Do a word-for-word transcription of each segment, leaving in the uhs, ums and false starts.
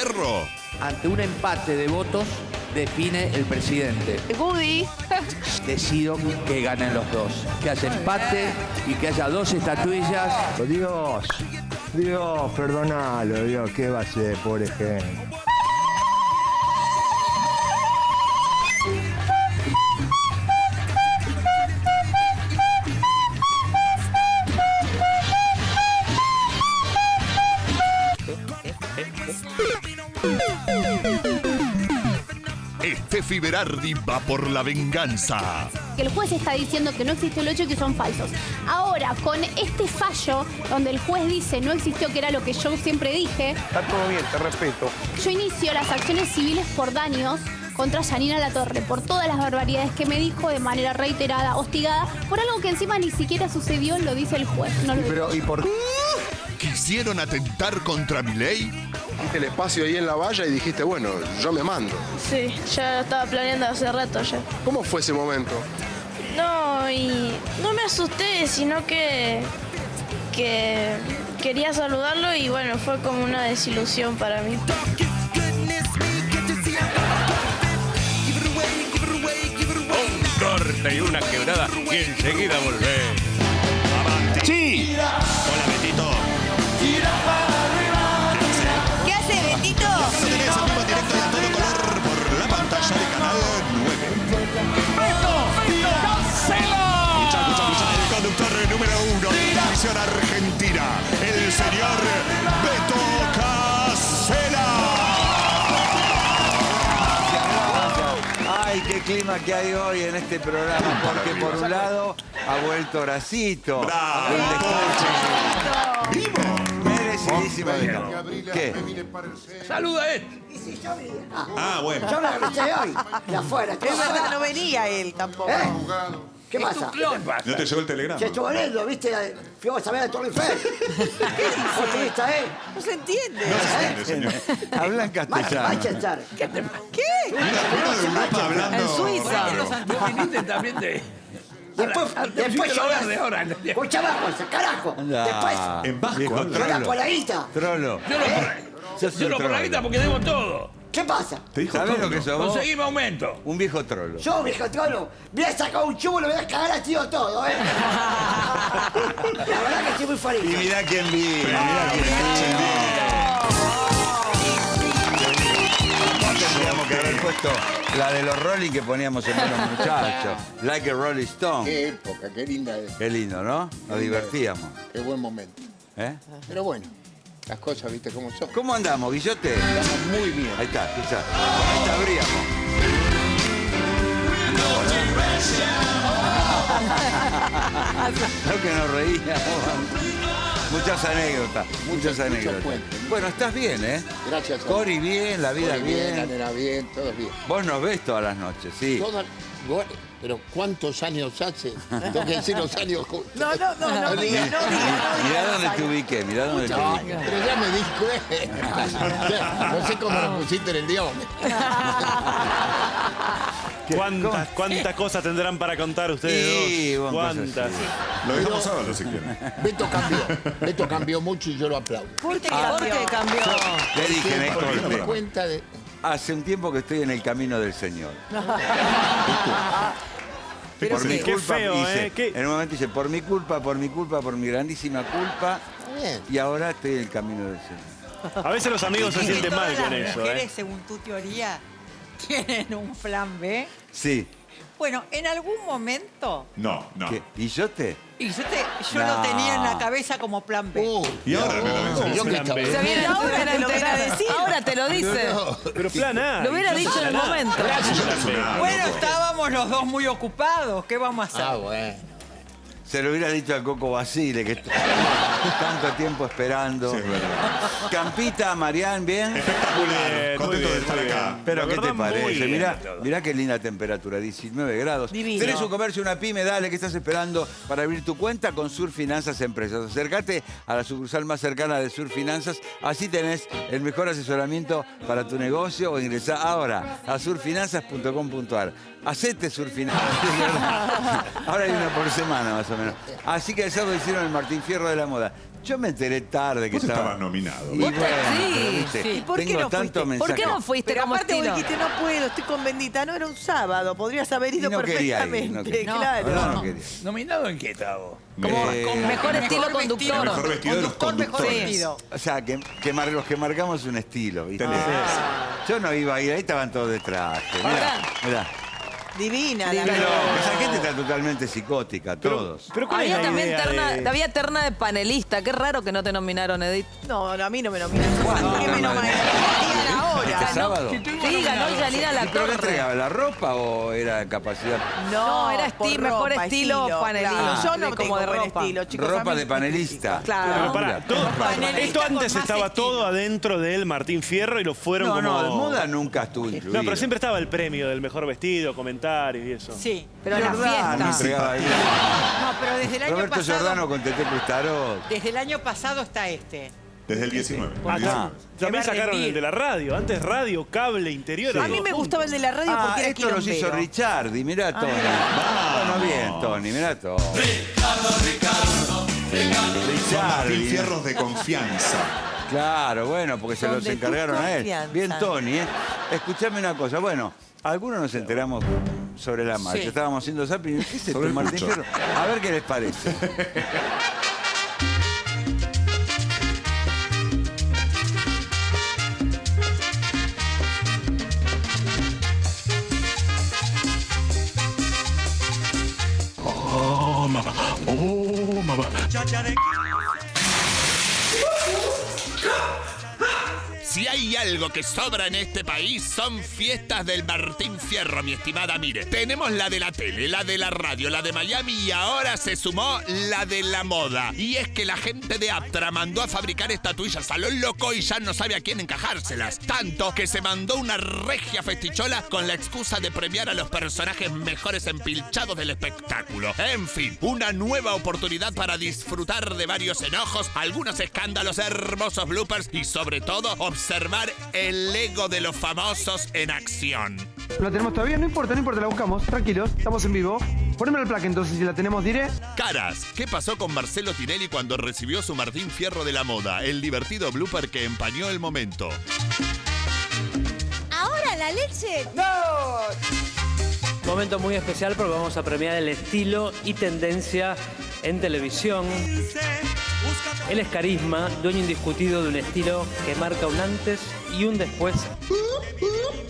Fierro. Ante un empate de votos, define el presidente. Goody. Decido que ganen los dos. Que haya empate y que haya dos estatuillas. Dios, Dios, perdónalo, Dios. ¿Qué va a ser, pobre gente? Estefi Berardi va por la venganza. El juez está diciendo que no existió el hecho y que son falsos. Ahora, con este fallo, donde el juez dice no existió, que era lo que yo siempre dije... Está todo bien, te respeto. Yo inicio las acciones civiles por daños contra Yanina Latorre, por todas las barbaridades que me dijo de manera reiterada, hostigada, por algo que encima ni siquiera sucedió, lo dice el juez. No lo Pero, ¿y por qué? ¿Quisieron atentar contra mi ley? Viste el espacio ahí en la valla y dijiste, bueno, yo me mando. Sí, ya lo estaba planeando hace rato ya. ¿Cómo fue ese momento? No, y no me asusté, sino que, que quería saludarlo y bueno, fue como una desilusión para mí. Un corte y una quebrada y enseguida volvé. ¡Avante! ¡Sí! Hola, Betito. Argentina, el señor Beto Casella. Ay, qué clima que hay hoy en este programa, porque por un lado ha vuelto Horacito. ¡Bravo! ¡Vivo! Merecidísima. ¿Qué? ¡Saluda a él! Y si yo venía. Ah, bueno. Yo lo escuché hoy, de afuera. Es verdad que no venía él tampoco. ¿Qué pasa? ¿Qué te pasa? No te llegó el telegrama. Se estuvo leyendo, ¿viste? Fuimos a ver a Tony Fede. ¿Qué dices, eh? No se entiende. No se entiende, señor. Hablan castellano. ¿Qué? ¿Qué? ¿Qué? Hablando... En Suiza. Los antifeministas también te... Después, después lloras. Escucha Vasco, carajo. Después... En Vasco, trolo. Por la guita. Trolo. Yo lo por la guita porque debo todo. ¿Qué pasa? ¿Te dijo ¿Sabés trolo? Lo que sos vos? Conseguime aumento. Un viejo trolo. Yo, viejo trolo, me voy a sacar un chubo y lo voy a cagar así o todo, ¿eh? La verdad que estoy muy feliz. Y mirá quién vive. Mirá oh, quién vive. Nosotros teníamos que haber puesto la de los Rolling que poníamos en Los Muchachos. Like a Rolling Stone. Qué época, qué linda es. Qué lindo, ¿no? Nos divertíamos. Qué buen momento. ¿Eh? Pero bueno. Las cosas, ¿viste cómo son? ¿Cómo andamos, Guillote? Andamos muy bien. Ahí está, quizás. Ahí está, abríamos. Creo que nos reíamos. Muchas anécdotas, muchas anécdotas. Bueno, estás bien, ¿eh? Gracias. Cori bien, la vida bien. La nena bien, todo bien. Vos nos ves todas las noches, sí. Pero ¿cuántos años hace? Tengo que decir los años justos. No, no, no, no, no, no digas, no digas. Mirá dónde te ubiqué, mirá dónde te ubiqué. Pero ya me discue. No sé cómo lo pusiste en el dión. ¿Cuántas, cuántas cosas tendrán para contar ustedes dos? ¿Cuántas? Lo dejamos sábado, si quieren. Beto cambió. Beto cambió mucho y yo lo aplaudo. ¿Por qué cambió? Le dije, en esto me doy cuenta de... Hace un tiempo que estoy en el camino del Señor. Pero por sí, mi culpa, qué feo, hice, ¿eh? En un momento dice, por mi culpa, por mi culpa, por mi grandísima culpa. Bien. Y ahora estoy en el camino del Señor. A veces los amigos se sienten mal con eso. Las mujeres, ¿eh? Según tu teoría, tienen un plan B. Sí. Bueno, en algún momento... No, no. ¿Qué? ¿Y yo te...? Y yo, te, yo no. Lo tenía en la cabeza como plan B. Uh, y ahora me lo dicen. Yo que plan B. O sea, bien, ahora te lo hubiera decido. Ahora te lo dice. No, no. Pero plan A. Lo hubiera dicho en el momento. Bueno, estábamos los dos muy ocupados. ¿Qué vamos a hacer? Ah, bueno. Se lo hubiera dicho a Coco Basile, que tanto tiempo esperando. Sí, es verdad. Campita, Marián, ¿bien? Espectacular. Contento de estar acá. Pero, ¿qué te parece? Mirá, mirá qué linda temperatura, diecinueve grados. Divino. ¿Tenés un comercio, una pyme? Dale, ¿qué estás esperando para abrir tu cuenta con Surfinanzas Empresas? Acércate a la sucursal más cercana de Surfinanzas. Así tenés el mejor asesoramiento para tu negocio o ingresá ahora a surfinanzas punto com punto ar. Hacete Surfinanzas. Ahora hay una por semana, más o menos. menos. Así que ayer lo hicieron el Martín Fierro de la moda. Yo me enteré tarde que estaba... estabas nominado. Y bueno, sí, sí. ¿Y por qué no fuiste? ¿Por qué no fuiste? Pero aparte vos dijiste, no puedo, estoy con Bendita. No, era un sábado, podrías haber ido no perfectamente. Quería ir, no, claro. No, no quería. ¿Nominado en qué estaba vos? Como eh, con mejor estilo mejor conductor. Vestido, mejor vestido conductor, de los conductores. Mejor vestido. O sea, que, que mar, los que marcamos un estilo, ¿viste? Ah. Yo no iba a ir, ahí estaban todos de traje. Mirá, mirá. Divina, divina. Claro, esa gente está totalmente psicótica, todos. Pero, pero había también terna de... había terna de panelista. Qué raro que no te nominaron, Edith. No, no, a mí no me nominaron. ¿Cuándo? ¿Qué no, me nominaron? ¿Qué ahora? ¿Sábado? Sí, ganó Yanina Latorre. ¿Pero le entregaba la ropa o era capacidad? No, no era esti ropa, mejor estilo, estilo panelista. Claro. Yo no de tengo como de ropa. Estilo, chicos, ropa de panelista. Claro. Pero pará, todo, panelista esto antes estaba estilo. Todo adentro del Martín Fierro y lo fueron no, como... No, no, moda nunca estuvo incluido. No, pero siempre estaba el premio del mejor vestido, comentario. Y eso. Sí, pero en la fiesta. Ahí. No, pero desde el año Roberto pasado. Roberto Jordano con Teté Custarot. Desde el año pasado está este. Desde el diecinueve. Ah, el diecinueve. También sacaron el de la radio. Antes radio, cable, interior. Sí. A mí me gustaba el de la radio ah, porque era esto quilombero. Los hizo Richardi. Mirá, Tony. Ah, mirá. Bueno, bien, Tony. Mirá, Tony. Ricardo, Ricardo. Ricardo. Richardi. Fierros de confianza. Claro, bueno, porque se los encargaron a él. Bien, Tony, ¿eh? Escuchame una cosa. Bueno, algunos nos enteramos sobre la marcha. Sí. Estábamos haciendo zapping. ¿Qué es esto, Martín Fierro? A ver qué les parece. Oh, mamá. Oh, mamá. Si hay algo que sobra en este país, son fiestas del Martín Fierro, mi estimada Mire. Tenemos la de la tele, la de la radio, la de Miami y ahora se sumó la de la moda. Y es que la gente de APTRA mandó a fabricar estatuillas a lo loco y ya no sabe a quién encajárselas. Tanto que se mandó una regia festichola con la excusa de premiar a los personajes mejores empilchados del espectáculo. En fin, una nueva oportunidad para disfrutar de varios enojos, algunos escándalos, hermosos bloopers y sobre todo observar el ego de los famosos en acción. ¿La tenemos todavía? No importa, no importa, la buscamos. Tranquilos, estamos en vivo. Poneme la placa entonces, si la tenemos diré. Caras, ¿qué pasó con Marcelo Tinelli cuando recibió su Martín Fierro de la moda? El divertido blooper que empañó el momento. ¿Ahora la leche? ¡No! Momento muy especial porque vamos a premiar el estilo y tendencia en televisión. Él es carisma, dueño indiscutido de un estilo que marca un antes y un después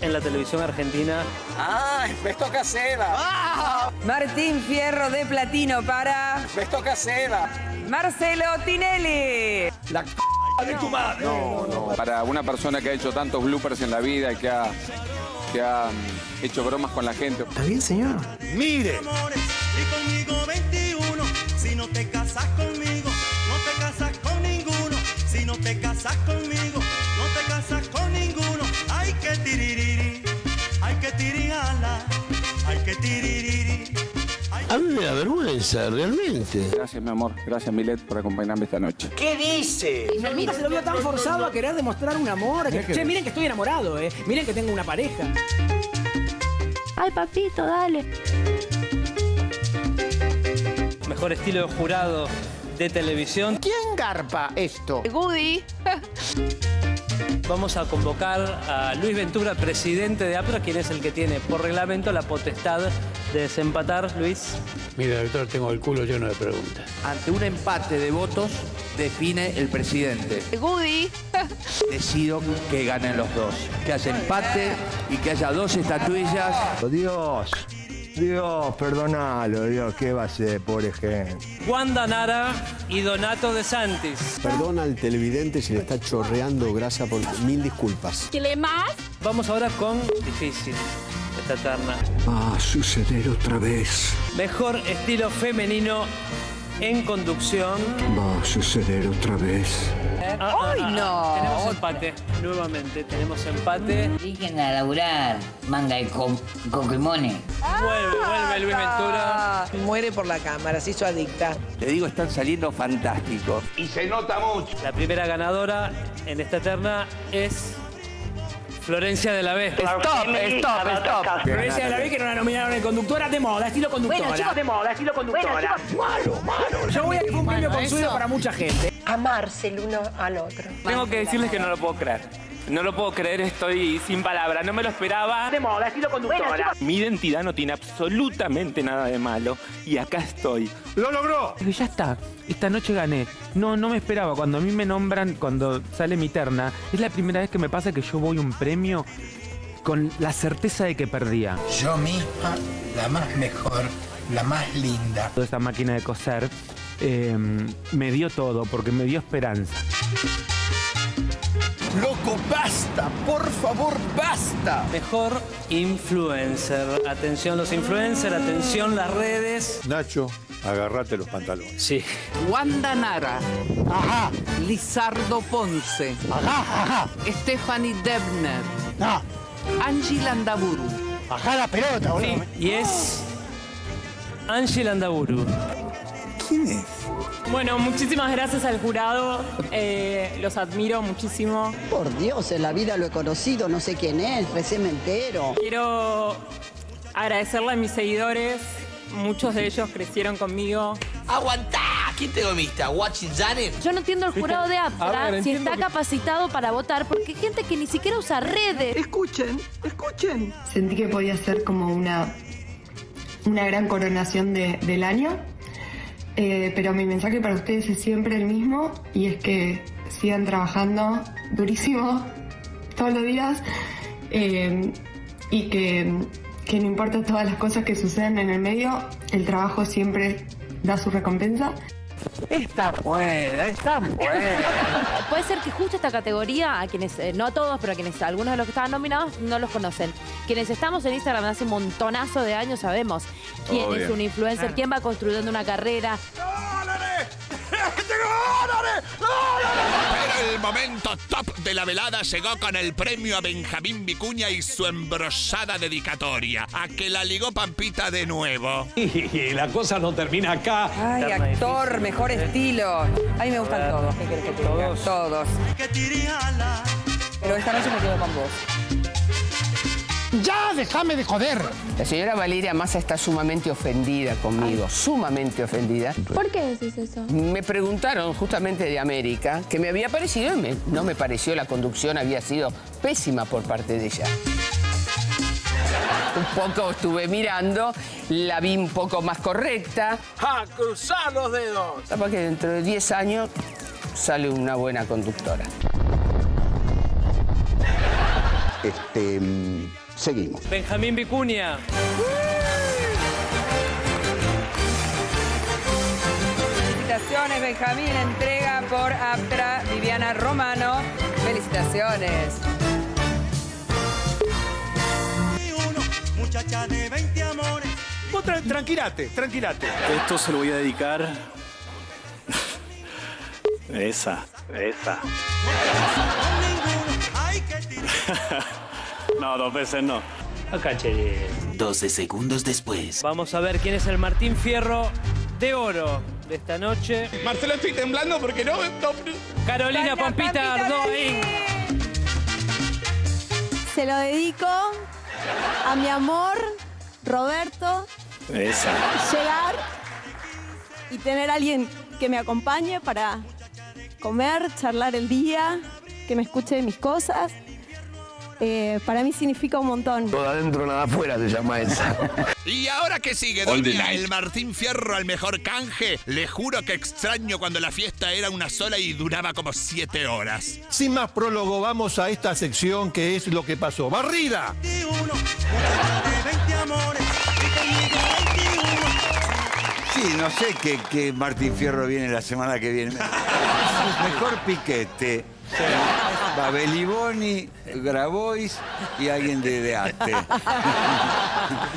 en la televisión argentina. ¡Ah! ¡Beto Casella! ¡Ah! Martín Fierro de platino para... ¡Beto Casella! ¡Marcelo Tinelli! ¡La c*** de tu madre! No, no. Para una persona que ha hecho tantos bloopers en la vida y que ha, que ha hecho bromas con la gente. ¿Está bien, señor? ¡Mire! Y conmigo veintiuno, si no te casas conmigo... con ninguno, si no te casas conmigo, no te casas con ninguno. Hay que tiririri, hay que tirirala, hay que tiririri. A mí me da vergüenza, realmente. Gracias, mi amor. Gracias, Milet, por acompañarme esta noche. ¿Qué dice? No, nunca se lo vio tan forzado a querer demostrar un amor. Que... Che, miren que estoy enamorado, eh. Miren que tengo una pareja. Ay, papito, dale. Mejor estilo de jurado de televisión. ¿Quién garpa esto? Goody. Vamos a convocar a Luis Ventura, presidente de APTRA, quien es el que tiene por reglamento la potestad de desempatar, Luis. Mire, doctor, tengo el culo lleno de preguntas. Ante un empate de votos, define el presidente. Goody. Decido que ganen los dos. Que haya empate y que haya dos estatuillas. Dios. Dios, perdónalo, Dios, ¿qué va a ser, pobre gente? Juan Danara y Donato De Santis. Perdona al televidente si le está chorreando grasa por mil disculpas. ¿Qué le más? Vamos ahora con difícil, esta terna. Va a suceder otra vez. Mejor estilo femenino en conducción. Va a suceder otra vez. ¡Ay, ah, ah, ah, no! Tenemos empate, nuevamente tenemos empate. Dirigen a laburar, manga de coquimones. Ah, vuelve, vuelve Luis Ventura. Muere por la cámara, se hizo adicta. Te digo, están saliendo fantásticos. Y se nota mucho. La primera ganadora en esta terna es Florencia de la B. Stop, stop, stop. Florencia de la B, que no la nominaron en conductora de moda, estilo conductora. Bueno, chicos, de moda, estilo conductora. Bueno, malo, malo. Yo voy a que fue un premio consuelo para mucha gente. Amarse el uno al otro. Tengo que decirles que no lo puedo creer. No lo puedo creer, estoy sin palabras. No me lo esperaba. De moda, estilo conductora. Mi identidad no tiene absolutamente nada de malo. Y acá estoy. ¡Lo logró! Ya está. Esta noche gané. No, no me esperaba. Cuando a mí me nombran, cuando sale mi terna, es la primera vez que me pasa que yo voy a un premio con la certeza de que perdía. Yo misma, la más mejor, la más linda. Toda esta máquina de coser eh, me dio todo, porque me dio esperanza. Loco, basta, por favor, basta. Mejor influencer. Atención los influencers, atención las redes. Nacho, agarrate los pantalones. Sí. Juan Danara. Ajá. Lizardo Ponce. Ajá, ajá. Stephanie Debner. Ah. Angie Landaburu. Ajá la pelota, boludo. Sí. Y es Angie Landaburu. ¿Quién es? Bueno, muchísimas gracias al jurado, eh, los admiro muchísimo. Por Dios, en la vida lo he conocido, no sé quién es, recién me entero. Quiero agradecerle a mis seguidores, muchos de ellos crecieron conmigo. ¡Aguantá! ¿Quién te gomista? ¿Watchizane? Yo no entiendo el jurado de APTRA ver, si está que... capacitado para votar, porque hay gente que ni siquiera usa redes. Escuchen, escuchen. Sentí que podía ser como una, una gran coronación de, del año. Eh, pero mi mensaje para ustedes es siempre el mismo, y es que sigan trabajando durísimo todos los días, eh, y que, que no importa todas las cosas que sucedan en el medio, el trabajo siempre da su recompensa. Está buena, está buena. Puede ser que justo esta categoría, a quienes, eh, no todos, pero a quienes, algunos de los que estaban nominados no los conocen. Quienes estamos en Instagram hace un montonazo de años sabemos quién Obvio. es un influencer, claro. quién va construyendo una carrera. ¡Dólares! ¡Dólares! ¡Dólares! Pero el momento top de la velada llegó con el premio a Benjamín Vicuña y su embrosada dedicatoria. A que la ligó Pampita de nuevo. Y la cosa no termina acá. Ay, actor, mejor estilo. A mí me gustan todos. ¿Qué querés que te diga? Todos. Pero esta noche me quedo con vos. ¡Ya, déjame de joder! La señora Valeria Massa está sumamente ofendida conmigo. Ay. Sumamente ofendida. ¿Por qué decís eso? Me preguntaron justamente de América, que me había parecido y me, no me pareció. La conducción había sido pésima por parte de ella. Un poco estuve mirando, la vi un poco más correcta. ¡Ja! ¡Cruzá los dedos! Porque dentro de diez años sale una buena conductora. Este... Seguimos. Benjamín Vicuña. Felicitaciones, Benjamín. Entrega por APTRA Viviana Romano. Felicitaciones. Muchacha de veinte amores. Vos tra tranquilate, tranquilate. Esto se lo voy a dedicar. Esa, esa. No, dos veces no. Acá che. doce segundos después. Vamos a ver quién es el Martín Fierro de oro de esta noche. Marcelo, estoy temblando porque no. no... Carolina Pampita Ardoin. Se lo dedico a mi amor, Roberto. Esa. Llegar y tener a alguien que me acompañe para comer, charlar el día, que me escuche de mis cosas. Eh, para mí significa un montón. Todo adentro, nada afuera se llama esa. Y ahora que sigue, doña, el Martín Fierro al mejor canje. Le juro que extraño cuando la fiesta era una sola y duraba como siete horas. Sin más prólogo, vamos a esta sección que es lo que pasó. ¡Barrida! Sí, no sé que, que Martín Fierro viene la semana que viene. Mejor piquete. Sí. Babeliboni, Grabois y alguien de, de arte.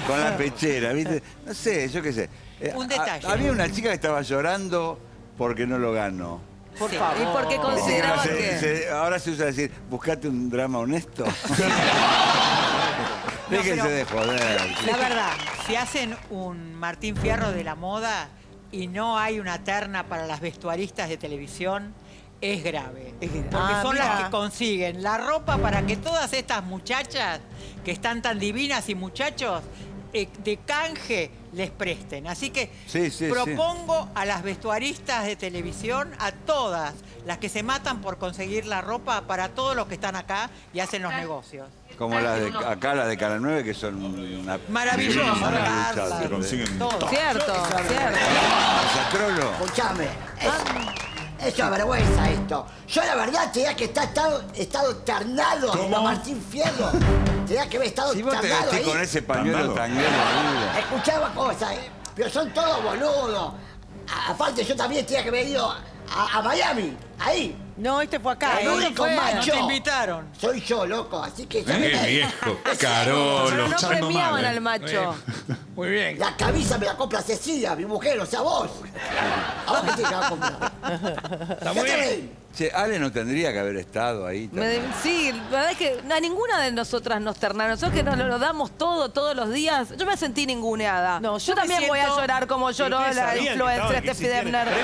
Con la pechera, ¿viste? No sé, yo qué sé. Un detalle. Ha, había una chica que estaba llorando porque no lo ganó. Por sí. favor. ¿Y por qué consideraba que...? Se, se, ahora se usa decir, buscate un drama honesto. No, déjense de joder. La verdad, si hacen un Martín Fierro de la moda y no hay una terna para las vestuaristas de televisión... es grave. Es grave. Porque ah, son mira. las que consiguen la ropa para que todas estas muchachas, que están tan divinas y muchachos, eh, de canje les presten. Así que sí, sí, propongo sí. a las vestuaristas de televisión, a todas las que se matan por conseguir la ropa para todos los que están acá y hacen los negocios. Como las de acá, las de Canal nueve, que son una... Maravillosas. Se consiguen todo. todo. Cierto, cierto. cierto. Escuchame, es, es una vergüenza esto. Yo la verdad te diría que está estado, estado ternado. ¿Cómo? Martín Fierro. Te diría que había estado si vos ternado te ahí. Con ese pañuelo tanguero. Escuchaba cosas, ¿eh? Pero son todos boludos. Aparte yo también tenía que haber ido a, a Miami, ahí. No, este fue acá. El único fue, macho. No te invitaron. Soy yo, loco, así que... Eh, viejo, Carolo. Pero no premiaban mal, eh. al macho. Eh. Muy bien. La camisa me la compra Cecilia, mi mujer, o sea, vos. ¿A vos qué te la comprar? Está muy bien. Che, Ale no tendría que haber estado ahí. Me, sí, la verdad es que a ninguna de nosotras nos ternaron. Nosotros que nos lo damos todo, todos los días. Yo me sentí ninguneada. No, yo, yo también siento... voy a llorar como lloró la influencer Estefi Berardi.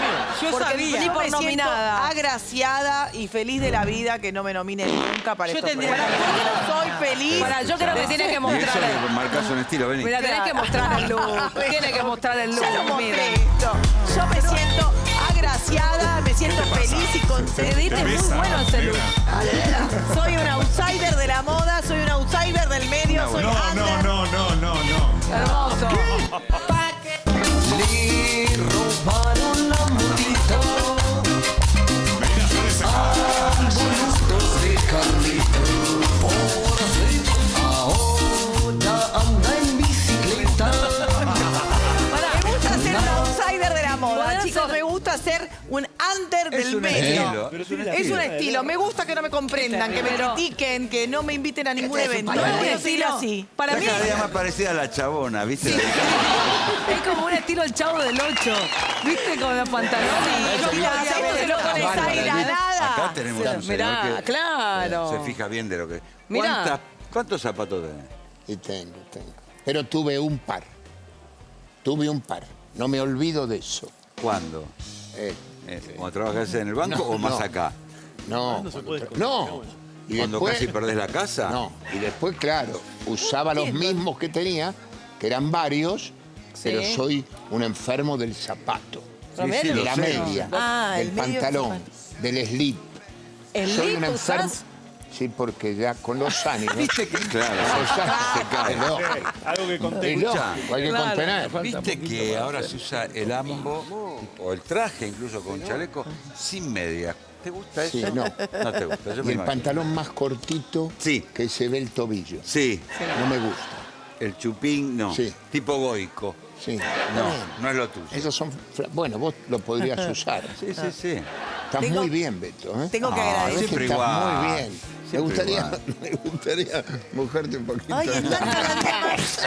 Yo sabía. Yo me siento agraciada y feliz de la vida que no me nominen nunca para esto. Yo tendría la... no soy feliz. Para, yo creo que tienes que mostrar... Eso marcas un estilo, vení. Mira, tenés que mostrar el look. Tienes que mostrar el look. Ya lo mostré. Yo me siento... agraciada, me siento feliz y con... Edith es muy bueno ese look. Soy un outsider de la moda, soy un outsider del medio, no, soy no, under. No, no, no, no, no. Hermoso. Le robaron la murita a los de Carlitos. Ahora anda en bicicleta. Me gusta ser un outsider de la moda, chicos, me gusta. Hacer un under del medio. Es un estilo. estilo. Me gusta que no me comprendan, que me critiquen, que no me inviten a ningún evento. No, es un estilo así. Para mí. Cada día más parecida a la chabona, ¿viste? Sí. Es como un estilo el chavo del ocho. ¿Viste? Con los pantalones. Los pantalones no con esa hiladada. Acá tenemos un señor que claro. se fija bien de lo que. Mirá. ¿Cuántos zapatos tenés? Y tengo, tengo. Pero tuve un par. Tuve un par. No me olvido de eso. ¿Cuándo? Eh, eh, ¿Cuando trabajás en el banco no, o más no, acá? No. No. Cuando, no. Y ¿Cuando después, casi perdés la casa? No. Y después, claro, usaba los mismos que tenía, que eran varios, sí. pero soy un enfermo del zapato. Sí, sí, de la sé. media, ah, del pantalón, del slip. ¿El soy un enfermo. Usás? Sí, porque ya con los años. ¿Viste que? Claro, claro. Se cae. Algo que contener. Hay que contener. ¿Viste que ahora se usa el ambo o el traje, incluso con chaleco, sin medias? ¿Te gusta eso? Sí, no. No te gusta. Yo y me el imagino. pantalón más cortito sí. que se ve el tobillo. Sí. No me gusta. El chupín, no. Sí. Tipo goico. Sí. No, no es lo tuyo. Esos son... Bueno, vos lo podrías usar. Sí, sí, sí. Estás tengo, muy bien, Beto. ¿eh? Tengo que agradecer. Siempre estás igual. Muy bien. Me gustaría, me gustaría mojarte un poquito. Ay, están hablando. Sí.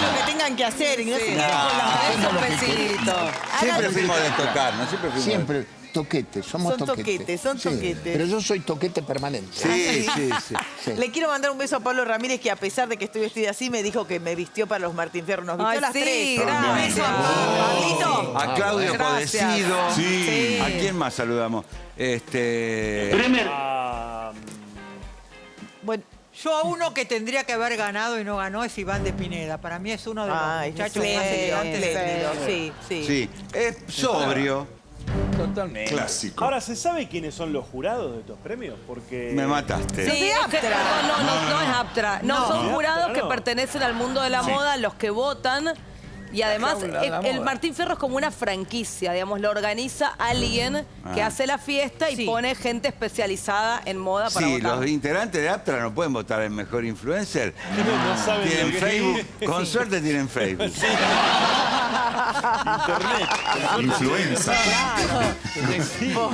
Lo que tengan que hacer. Y no sí. se queden no, con la cabeza un Siempre fuimos de tocar, ¿no? Siempre fuimos Siempre. De... Toquete, somos son toquetes. toquetes son sí, toquetes. Pero yo soy toquete permanente. Sí, sí, sí, sí. Le quiero mandar un beso a Pablo Ramírez, que a pesar de que estoy vestida así, me dijo que me vistió para los Martín Fierro. Nos vistió Ay, las sí, tres. Gracias. Oh, a Claudio gracias. Podecido. Sí. sí. ¿A quién más saludamos? Este... Primer. Uh, bueno. Yo a uno que tendría que haber ganado y no ganó es Iván de Pineda. Para mí es uno de los Ay, muchachos sí, más elegantes sí, del sí, sí, sí. Es sobrio. Totalmente. Clásico. Ahora, ¿se sabe quiénes son los jurados de estos premios? Porque... Me mataste. Sí, es que, no, no, no, no, no es APTRA. No, no son jurados no. que pertenecen al mundo de la sí. moda, los que votan. Y además, el, el Martín Fierro es como una franquicia, digamos, lo organiza alguien ah. que hace la fiesta y sí. pone gente especializada en moda para sí, votar. Sí, los integrantes de APTRA no pueden votar el mejor influencer. No, no tienen Facebook, que... con sí. suerte tienen Facebook. Sí. Internet. Influenza. Claro.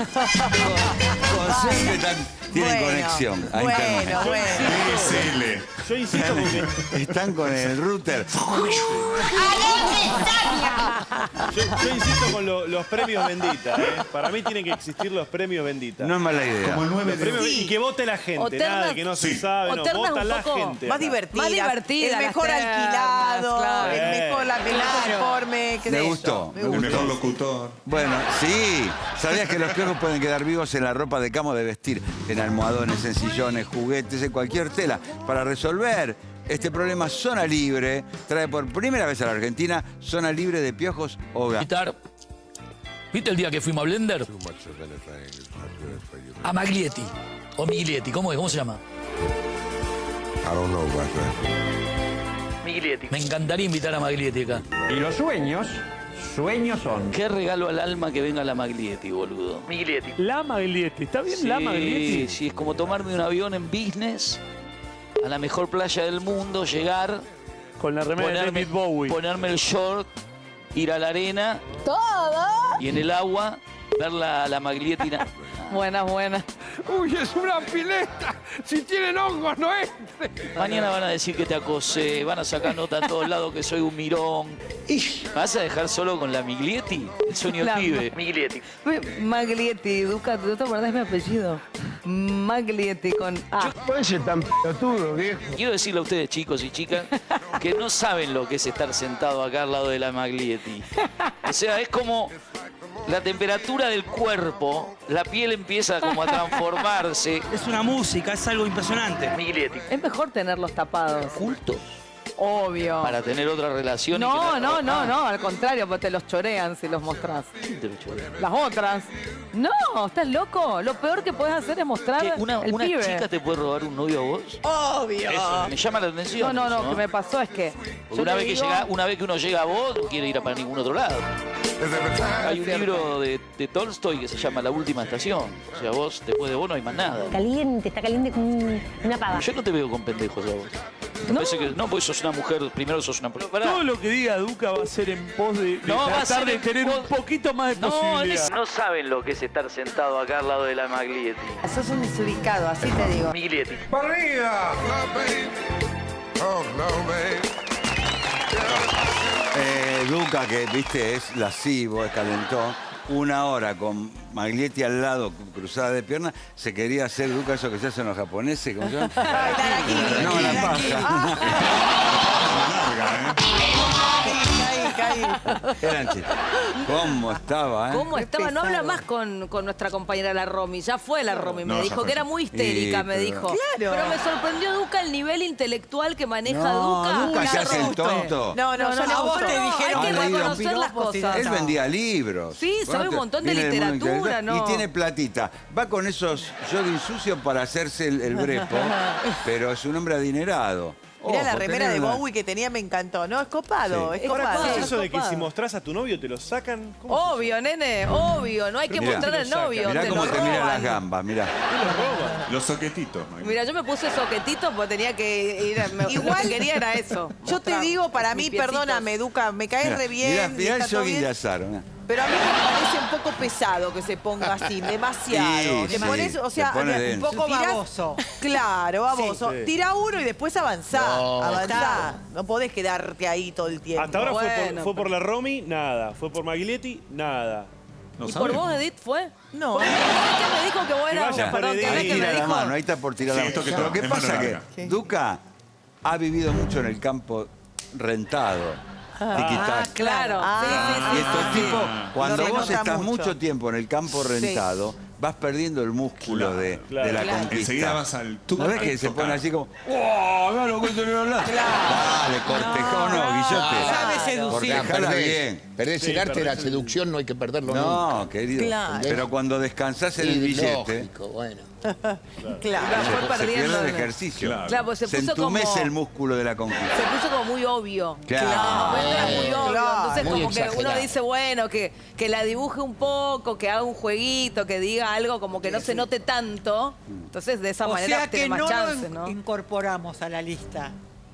Con suerte tienen bueno, conexión a bueno, Internet. Bueno. Yo insisto porque... Están con el router. Yo, yo insisto con lo, los premios Bendita, ¿eh? Para mí tienen que existir los premios Bendita. No es mala idea. Como el nueve de premios, sí. Y que vote la gente, ternas, nada, que no sí. se sabe, no, vota la gente. Más divertida. Más divertida. El mejor ternas, alquilado, claro. el mejor la informe. Me gustó. Me gustó. El mejor locutor. Bueno, sí. ¿Sabías que los piojos pueden quedar vivos en la ropa de cama de vestir? En almohadones, en sillones, juguetes, en cualquier tela. Para resolver este problema, Zona Libre trae por primera vez a la Argentina Zona Libre de Piojos Hogar. ¿Viste el día que fuimos a Blender? A Maglietti. O Maglietti, ¿cómo es? ¿Cómo se llama? I don't know, Maglietti. Me encantaría invitar a Maglietti acá. Y los sueños, sueños son... Qué regalo al alma que venga la Maglietti, boludo. Maglietti. La Maglietti, ¿está bien sí, la Maglietti? Sí, sí, es como tomarme un avión en business... A la mejor playa del mundo, llegar... Con la remera ponerme, de David Bowie. Ponerme el short, ir a la arena... ¡Todo! Y en el agua, ver la, la Maglietti... Buena, buena. ¡Uy, es una pileta! Si tienen hongos, no entre. Mañana van a decir que te acosé, van a sacar nota a todos lados que soy un mirón. ¿Vas a dejar solo con la Maglietti? El sueño pibe. Maglietti. Maglietti, Duca, ¿tú te acordás mi apellido? Maglietti con A. Yo no soy tan pelotudo, viejo. Quiero decirle a ustedes, chicos y chicas, que no saben lo que es estar sentado acá al lado de la Maglietti. O sea, es como... La temperatura del cuerpo, la piel empieza como a transformarse. Es una música, es algo impresionante. Maglietti. Es mejor tenerlos tapados. ¿Cultos? Obvio. Para tener otra relación. No, y no, no, no, al contrario, porque te los chorean si los mostrás. Te los chorean. Las otras. No, estás loco. Lo peor que puedes hacer es mostrar una, el una pibe. ¿Una chica te puede robar un novio a vos? Obvio. Eso, me llama la atención. No, no, no, lo que me pasó es que... Una vez, digo... que llega, una vez que uno llega a vos, no quiere ir a para ningún otro lado. Hay un libro de, de Tolstoy que se llama La Última Estación. O sea, vos, después de vos no hay más nada. Caliente, está caliente como una pava. Yo no te veo con pendejos a vos. No, que, no porque sos una mujer, primero sos una... Pará. Todo lo que diga Duca va a ser en pos de, de no, tratar de tener pos... un poquito más de no, posibilidad. No saben lo que es estar sentado acá al lado de la Maglietti. Sos un desubicado, así te digo. Maglietti. ¡Para arriba! Oh, no, eh, Duca, que viste, es lascivo, es calentón. Una hora con Maglietti al lado, cruzada de piernas, se quería hacer, Duca, eso que se hace en los japoneses, como yo. No, la paja. Eran chicos. ¿Cómo estaba, eh? ¿Cómo estaba? No habla más con, con nuestra compañera la Romy. Ya fue la Romy. Me no, dijo que era muy histérica, sí, me pero... dijo. Claro. Pero me sorprendió Duca el nivel intelectual que maneja no, Duca. Duca se hace el tonto. No, no, no. no, no a vos te dijeron hay que reconocer las cosas. Él vendía libros. Sí, bueno, sabe un montón de literatura, ¿no? Y tiene platita. Va con esos jogging sucios para hacerse el, el brepo, pero es un hombre adinerado. Mirá, oh, la remera de Bowie una... que tenía, me encantó. No, es copado, sí. es copado. Ahora, ¿cómo es eso es de que si mostrás a tu novio te lo sacan? Obvio, nene, obvio. No hay que mirá, mostrar al novio. Mirá te cómo te miran las gambas, mirá. Te lo roban. Los soquetitos. Mirá, yo me puse soquetitos porque tenía que ir... A... Igual que quería era eso. Yo mostrar, te digo, para mí, piecitos. Perdóname, Duca, me caes mirá, re bien. Mirá, mirá el jogging de azar, mirá. Pero a mí me parece un poco pesado que se ponga así, demasiado. Sí, pones, sí, o sea, se un poco baboso. Claro, baboso. Sí, sí. Tira uno y después avanzá. No, avanzá. No podés quedarte ahí todo el tiempo. Hasta ahora bueno, fue, por, fue por la Romy, nada. Fue por Maglietti, nada. No ¿Y sabemos. Por vos, Edith, fue? No. ¿Por qué me dijo que vos eras vos? Perdón, que me dijo. La mano, ahí está por tirar sí, la mano. Que Pero ¿qué pasa? Que sí. Duca ha vivido mucho en el campo rentado. Ah, claro. Ah, y estos sí, tipos, sí. cuando no vos estás mucho. mucho tiempo en el campo rentado, sí. vas perdiendo el músculo claro, de, claro, de la claro. conquista. Enseguida vas al tubo. ¿No ves que se pone así como, ¡oh, no lo cuento ni hablar! Claro. Dale, cortejón, no, no, guillote. Sabe seducir. Porque dejala bien. Perdés sí, el arte de la seducción, no hay que perderlo no, nunca. No, querido. Claro. Pero cuando descansás en sí, el billete... Lógico, bueno. Claro. claro. Se, se pierde el ejercicio. Claro, claro pues se, se puso entumece como, el músculo de la conquista. Se puso como muy obvio. Claro. claro. claro. Muy obvio. Claro. Entonces muy como exagerado. Que uno dice, bueno, que, que la dibuje un poco, que haga un jueguito, que diga algo como que no sí, se sí. note tanto. Entonces de esa o manera tiene más chance, ¿no? O sea que no lo incorporamos a la lista.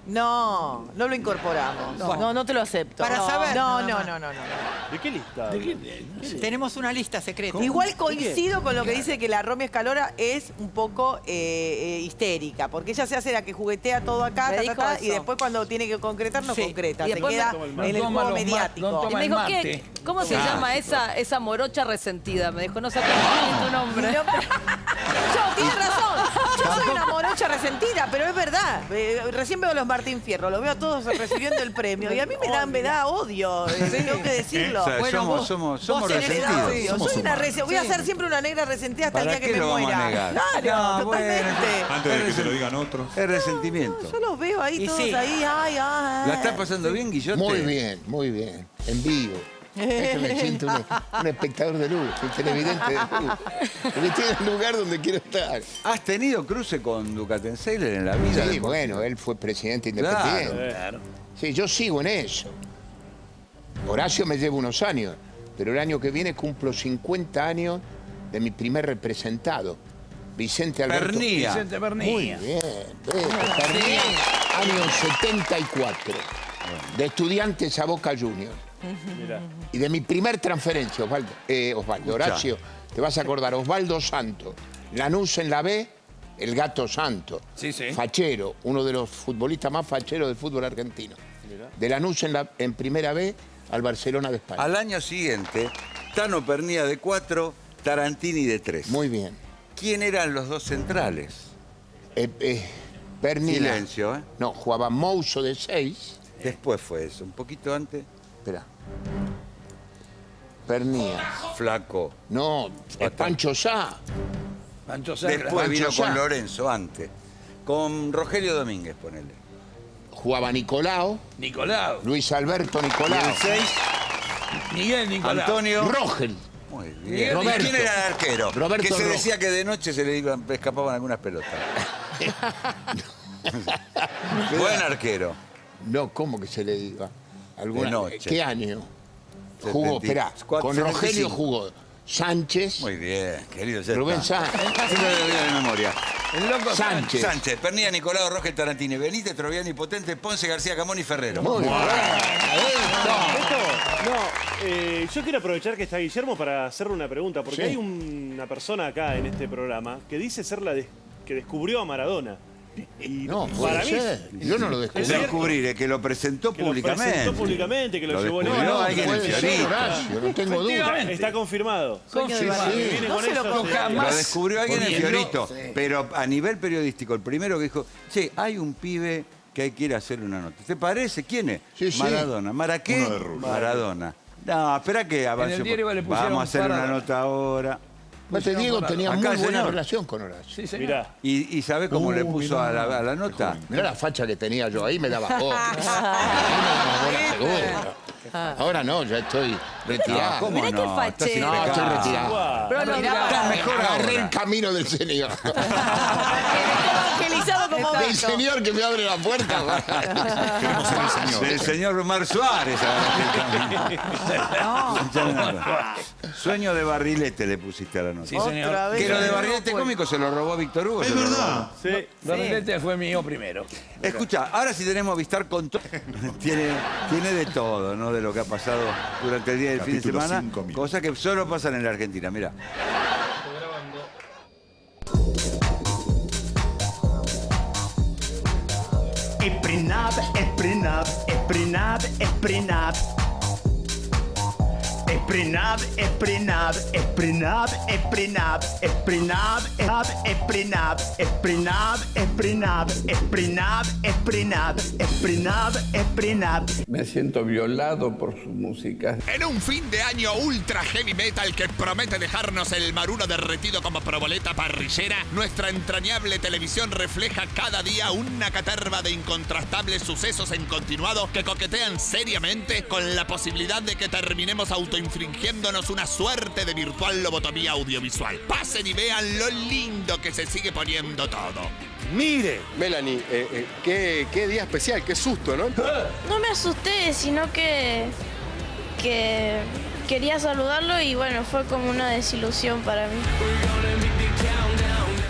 No, no lo incorporamos. No, no, no te lo acepto. Para no, saber. No, no, no, no, no, no. ¿De qué lista? ¿De qué, de, de, tenemos una lista secreta. ¿Cómo? Igual coincido con lo que dice que la Romy Escalora es un poco eh, eh, histérica, porque ella se hace la que juguetea todo acá, ta, ta, ta, y después cuando tiene que concretar no sí. concreta, se queda me... en el juego mediático. Y me dijo, ¿qué, ¿cómo se ah, llama esa, esa morocha resentida? Me dijo, no sé tu nombre. No, pero... Yo, tienes razón. Yo soy una morocha resentida, pero es verdad. Eh, recién veo los Martín Fierro, lo veo a todos recibiendo el premio y a mí me da, me da odio, sí. tengo que decirlo. O sea, bueno, somos, vos, somos, somos resentidos. Somos Soy una rese voy sí. a ser siempre una negra resentida hasta el día que me muera. Claro, no, totalmente. Bueno. Antes de que se lo digan otros. Es resentimiento. No, no, yo los veo ahí y todos sí. ahí, ay, ay. ¿La estás pasando sí. bien, Guillote? Muy bien, muy bien. En vivo. Esto me siento un, un espectador de luz, un televidente de luz. Porque estoy en el lugar donde quiero estar. ¿Has tenido cruce con Duca en la vida? Sí, bueno, él fue presidente independiente. Claro, claro. Sí, yo sigo en eso. Horacio me lleva unos años, pero el año que viene cumplo cincuenta años de mi primer representado, Vicente Alberto. Pernía. Vicente Pernía. Muy bien, bien. Pernía, año setenta y cuatro, de Estudiantes a Boca Juniors. Mirá. Y de mi primer transferencia, Osvaldo, eh, Osvaldo Horacio, te vas a acordar, Osvaldo Santo, Lanús en la B, el Gato Santo, sí, sí. Fachero, uno de los futbolistas más facheros del fútbol argentino. Mirá. De Lanús en, la, en primera B al Barcelona de España. Al año siguiente, Tano Pernía de cuatro, Tarantini de tres. Muy bien. ¿Quién eran los dos centrales? Eh, eh, Pernía. Silencio, ¿eh? No, jugaba Mouso de seis. Después fue eso, un poquito antes. Espera. Pernía. Flaco. No, es Pancho Sá. Pancho Sá. Después Pancho vino Sá. Con Lorenzo antes. Con Rogelio Domínguez, ponele. Jugaba Nicolao. Nicolao. Luis Alberto Nicolao. dieciséis. Miguel Nicolao. Antonio. Rogel. Muy bien. Roberto. ¿Quién era el arquero? Roberto. Que se decía que de noche se le escapaban algunas pelotas. Buen arquero. No, ¿cómo que se le diga? Alguna noche. ¿Qué año? Jugó, espera, con Rogelio jugó Sánchez. Muy bien, querido. Rubén Sánchez. Eso lo digo de memoria. El loco Sánchez. Sánchez, Pernilla, Nicolau, Roger Tarantini, Benítez, Troviani, Potente, Ponce, García, Camón y Ferrero. Muy bien. No, yo quiero aprovechar que está Guillermo para hacerle una pregunta, porque hay una persona acá en este programa que dice ser la que descubrió a Maradona. Y no, para mí, yo no lo descubrí. Descubrir, es que lo presentó que públicamente. Lo presentó públicamente, que lo, lo llevó no, no, alguien en Horacio, no tengo duda. Está confirmado. Con sí, sí. Viene no con se lo, eso, jamás. Lo descubrió alguien en Fiorito. Sí. Pero a nivel periodístico, el primero que dijo, che, hay un pibe que quiere hacerle una nota. ¿Te parece? ¿Quién es? Sí, sí. Maradona. ¿Mara qué? Maradona. No, espera que avance. Por... Vamos a hacer una nota ahora. Mate Diego tenía acá muy buena relación con Horacio. Sí, señor. ¿Y, y sabés cómo uh, le puso mirá, a, la, a la nota? Mirá la facha que tenía yo ahí, me daba joder. Ahora no, ya estoy retirado. ¿Cómo mirá no? Qué facha. No, estoy retirado. Pero no, está mejor agarré el camino del señor. Evangelizado como Beto. Del señor que me abre la puerta. Queremos ser el señor. Del señor Omar Suárez. Sueño de barrilete le pusiste a la nota. Sí, señor. Que lo de barrilete cómico se lo robó Víctor Hugo. Es verdad. Sí. Barrilete fue mío primero. Escucha, ahora sí tenemos Vistar con todo. Tiene, tiene de todo, ¿no? De lo que ha pasado durante el día del fin de semana. Cosas que solo pasan en la Argentina. Mirá. Esprinab, esprinab, esprinab, esprinab. Esprinab, esprinab, esprinab, esprinab, esprinab, esprinab, esprinab, esprinab, esprinab, esprinab, esprinab, esprinab. Me siento violado por su música. En un fin de año ultra heavy metal que promete dejarnos el maruno derretido como proboleta parrillera, nuestra entrañable televisión refleja cada día una caterva de incontrastables sucesos en continuado que coquetean seriamente con la posibilidad de que terminemos autoinfringiéndonos una suerte de virtual lobotomía audiovisual. Pasen y vean lo lindo que se sigue poniendo todo. ¡Mire! Melanie, eh, eh, qué, qué día especial, qué susto, ¿no? No me asusté, sino que... que quería saludarlo y bueno, fue como una desilusión para mí.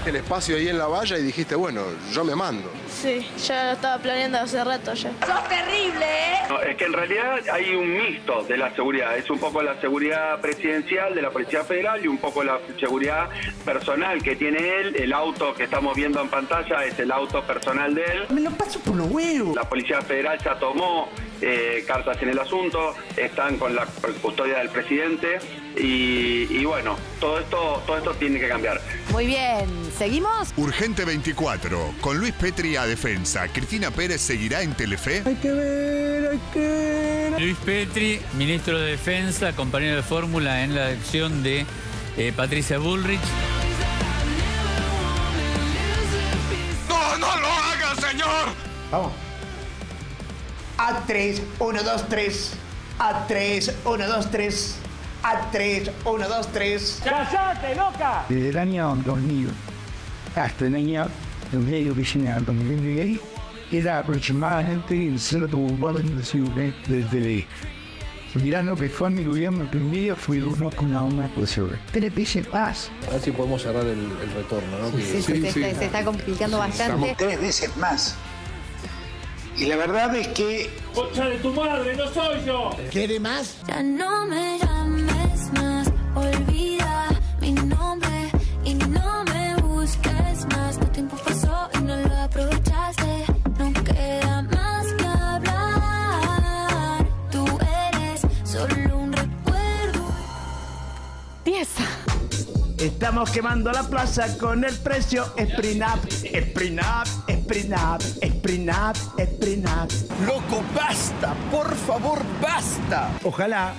Viste el espacio ahí en la valla y dijiste, bueno, yo me mando. Sí, ya lo estaba planeando hace rato ya. ¡Sos terrible, eh! No, es que en realidad hay un mixto de la seguridad. Es un poco la seguridad presidencial de la Policía Federal y un poco la seguridad personal que tiene él. El auto que estamos viendo en pantalla es el auto personal de él. Me lo paso por los huevos. La Policía Federal ya tomó eh, cartas en el asunto. Están con la custodia del presidente. Y, y bueno, todo esto, todo esto tiene que cambiar. Muy bien, ¿seguimos? Urgente veinticuatro, con Luis Petri a defensa. ¿Cristina Pérez seguirá en Telefe? Hay que ver, hay que ver. Luis Petri, ministro de Defensa, compañero de fórmula en la elección de eh, Patricia Bullrich. ¡No, no lo haga, señor! Vamos. A tres, uno, dos, tres. A tres, uno, dos, tres. A tres, uno, dos, tres. ¡Cállate, loca! Desde el año dos mil hasta el año dos mil diecinueve, dos mil diez, era aproximadamente el cero coma cuatro por ciento del T V I. Mirando que fue mi gobierno primero, fui uno con la una posible. Pero pille paz. A ver si podemos cerrar el, el retorno, ¿no? Sí, sí, sí, se, sí. Está, se está complicando sí, bastante. Estamos tres veces más. Y la verdad es que... ¡Concha de tu madre, no soy yo! ¿Quiere más? Ya no me llames más, olvida mi nombre y no me busques más. Tu tiempo pasó y no lo aprovechaste, no queda más que hablar. Tú eres solo un recuerdo. Pieza. Estamos quemando la plaza con el precio Sprinap, Sprinap, Sprinap, Sprinap, Sprinap. Loco, basta, por favor, basta. Ojalá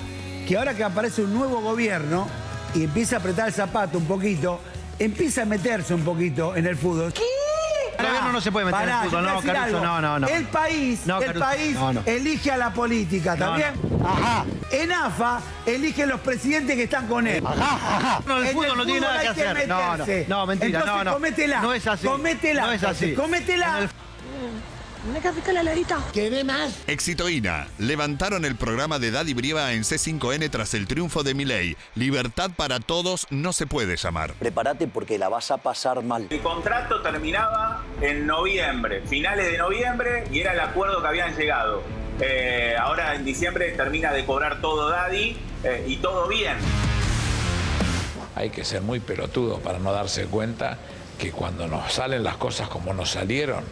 que ahora que aparece un nuevo gobierno y empieza a apretar el zapato un poquito, empieza a meterse un poquito en el fútbol. ¿Qué? El gobierno no se puede meter Pará, en el fútbol, no, Caruso, no, no, no. El país, no, el país no, no. elige a la política, ¿también? No, no. Ajá. En A F A eligen los presidentes que están con él. Ajá, ajá. No, el, el fútbol no tiene nada que hacer. Que no, no, no, mentira, Entonces, no, no. Cométela. No es así. Cométela. No es así. Cométela. El... Una cafita la ladita. ¿Qué más? Exitoína. Levantaron el programa de Daddy Brieva en C cinco N tras el triunfo de Milei. Libertad para todos no se puede llamar. Prepárate porque la vas a pasar mal. El contrato terminaba en noviembre, finales de noviembre, y era el acuerdo que habían llegado. Eh, ahora en diciembre termina de cobrar todo Daddy eh, y todo bien. Hay que ser muy pelotudo para no darse cuenta que cuando nos salen las cosas como nos salieron,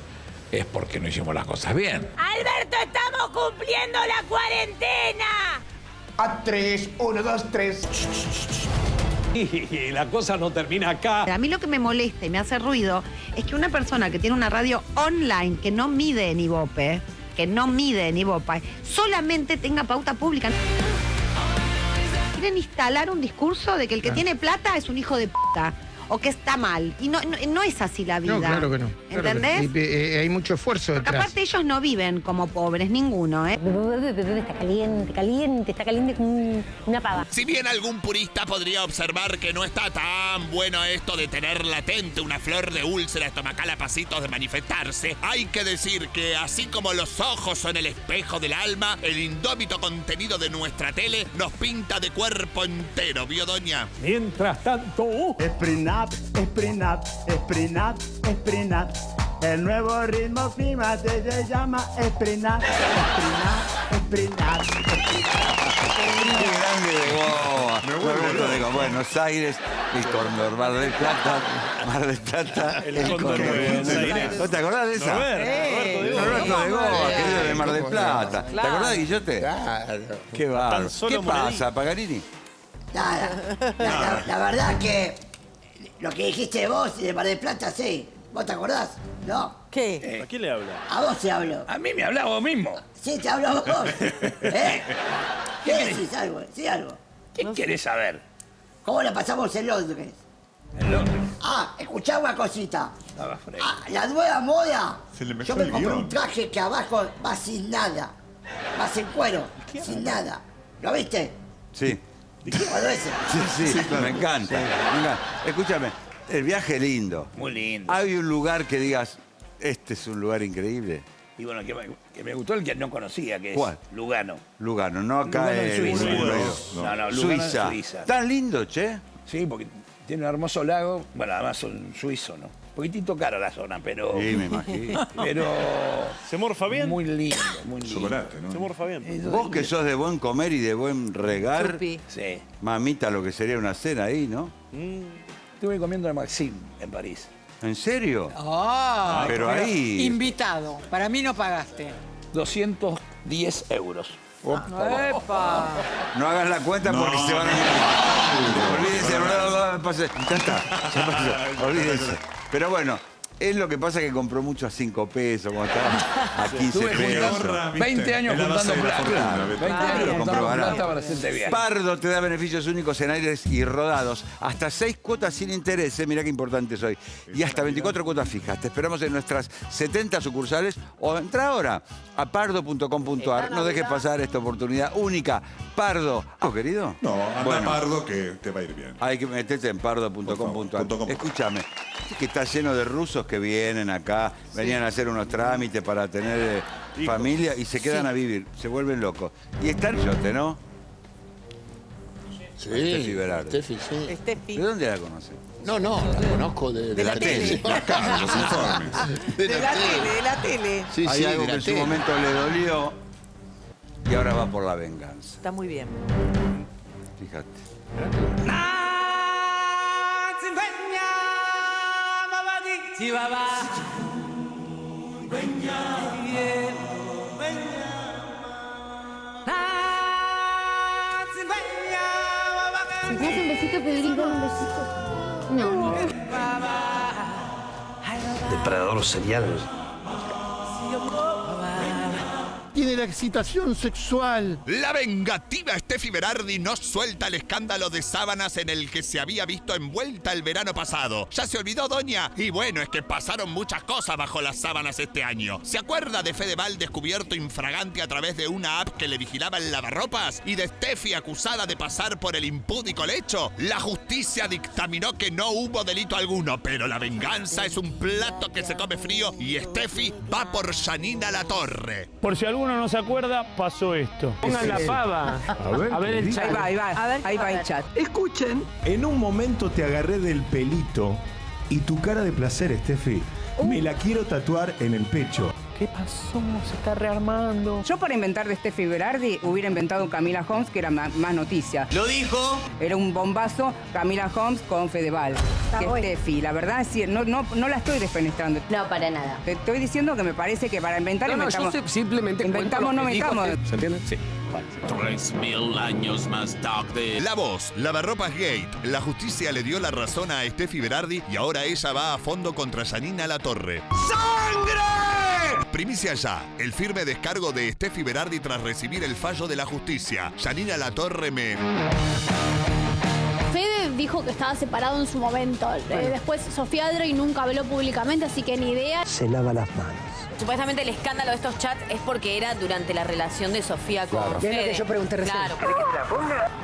es porque no hicimos las cosas bien. ¡Alberto, estamos cumpliendo la cuarentena! A tres, uno, dos, tres. Y la cosa no termina acá. A mí lo que me molesta y me hace ruido es que una persona que tiene una radio online que no mide en Ibope, que no mide en Ibope, solamente tenga pauta pública. Quieren instalar un discurso de que el que claro. tiene plata es un hijo de puta. O que está mal. Y no, no, no es así la vida. No, claro que no. ¿Entendés? Claro que no. Y, eh, hay mucho esfuerzo detrás. Porque aparte ellos no viven como pobres, ninguno, ¿eh? Está caliente, caliente, está caliente como una pava. Si bien algún purista podría observar que no está tan bueno esto de tener latente una flor de úlcera estomacal a pasitos de manifestarse, hay que decir que así como los ojos son el espejo del alma, el indómito contenido de nuestra tele nos pinta de cuerpo entero, ¿vio, doña? Mientras tanto... Uh, Sprinap, Sprinap, Sprinap. El nuevo ritmo prima se llama Sprinap, Sprinap, Sprinap. Qué grande de Goa. Roberto de Buenos Aires, el Cóndor, Mar del Plata, Mar del Plata, el Cóndor de Buenos Aires. ¿No te acordás de esa? Roberto de Goa, querido de Mar del Plata. ¿Te acordás de Guillote? Claro. Qué bárbaro. ¿Qué pasa, Pagarini? Nada. La verdad que... Lo que dijiste vos de Mar del Plata, sí. ¿Vos te acordás? ¿No? ¿Qué? Eh, ¿A quién le habla? A vos te hablo. A mí me hablás vos mismo. Sí, te hablo a vos. ¿Eh? ¿Qué decís? Algo, sí, algo. ¿Qué no querés sé. saber? ¿Cómo la pasamos en Londres? En Londres. Ah, escuchá una cosita. Estaba fresco. Ah, la nueva moda. Se le Yo me compré guión. un traje que abajo va sin nada. Va sin cuero, ¿Qué? sin nada. ¿Lo viste? Sí. Sí, sí, sí claro. me, encanta, sí. me encanta. Escúchame, el viaje lindo. Muy lindo. Hay un lugar que digas, este es un lugar increíble. Y bueno, que me, que me gustó el que no conocía, que ¿Cuál? es Lugano. Lugano, no acá Lugano, es... Suiza. No, no, Lugano Suiza. Es Suiza. ¿Tan lindo, che? Sí, porque Tiene un hermoso lago, bueno, además son suizos, ¿no? Un poquitito cara la zona, pero... Sí, me imagino. Pero... ¿Se morfa bien? Muy lindo, muy lindo. Chocolate, ¿no? Se morfa bien. Eso Vos que bien. Sos de buen comer y de buen regar, sí. Mamita, lo que sería una cena ahí, ¿no? Mm. Estuve comiendo en Maxim, en París. ¿En serio? Ah, oh, pero, pero ahí... Invitado, para mí no pagaste. doscientos diez euros. Opa. Opa. No hagas la cuenta no, porque se van a ir. Olvídense, no, ya está, ya pasó, olvídense. Pero bueno, es lo que pasa que compró mucho a cinco pesos, cuando estaba a quince pesos. veinte años juntando plata. veinte años compró barato. Pardo te da beneficios únicos en aires y rodados. Hasta seis cuotas sin interés, ¿eh? Mirá qué importante soy. Y hasta veinticuatro cuotas fijas. Te esperamos en nuestras setenta sucursales o entra ahora a pardo punto com punto ar. No dejes pasar esta oportunidad única. Pardo. ¿Tú, querido? No, anda bueno, Pardo, que te va a ir bien. Hay que meterte en pardo punto com punto ar. Escúchame, que está lleno de rusos que vienen acá, sí. venían a hacer unos trámites para tener Hijo. familia y se quedan sí. a vivir, se vuelven locos. Y está el yote, ¿no? Sí, Estefi Berardi. Estefi, sí. Estefi. ¿De dónde la conoces? No, no, la conozco de, de, de la, la tele. tele. Acá, los informes. De, de la, la tele, tele, de la tele. Sí, Hay sí, algo que en tele. su momento le dolió y ahora va por la venganza. Está muy bien. Fíjate. ¡Ah! ¿Me das un besito, Pedrito? ¿Un besito? No, no. Depredador serial. Tiene la excitación sexual. La vengativa Estefi Berardi no suelta el escándalo de sábanas en el que se había visto envuelta el verano pasado. Ya se olvidó, doña. Y bueno, es que pasaron muchas cosas bajo las sábanas este año. ¿Se acuerda de Fede Bal descubierto infragante a través de una app que le vigilaba el lavarropas? Y de Estefi acusada de pasar por el impúdico lecho. La justicia dictaminó que no hubo delito alguno, pero la venganza es un plato que se come frío y Estefi va por Yanina Latorre. Por si algún uno no se acuerda, pasó esto. Pongan la pava. A ver, a ver el chat. Ahí va, ahí va. A ver, ahí va el chat. Escuchen. En un momento te agarré del pelito y tu cara de placer, Estefi. Uh. Me la quiero tatuar en el pecho. ¿Qué pasó? Se está rearmando. Yo para inventar de Estefi Berardi hubiera inventado Camila Holmes, que era más, más noticia. Lo dijo. Era un bombazo Camila Holmes con Fede Bal. Estefi, la verdad es que no, no, no la estoy despenestrando. No, para nada. Te estoy diciendo que me parece que para inventar no, inventamos. No, yo simplemente inventamos, no inventamos. Este... ¿Se entiende? Sí. Tres mil años más tarde. La voz, lavarropas gate. La justicia le dio la razón a Estefi Berardi y ahora ella va a fondo contra Yanina Latorre. ¡Sangre! Primicia ya. El firme descargo de Estefi Berardi tras recibir el fallo de la justicia. Yanina Latorre me... Fede dijo que estaba separado en su momento. Bueno. Después Sofía Aldrey nunca habló públicamente, así que ni idea. Se lava las manos. Supuestamente el escándalo de estos chats es porque era durante la relación de Sofía con claro. Fede. Es lo que yo pregunté recién. Claro.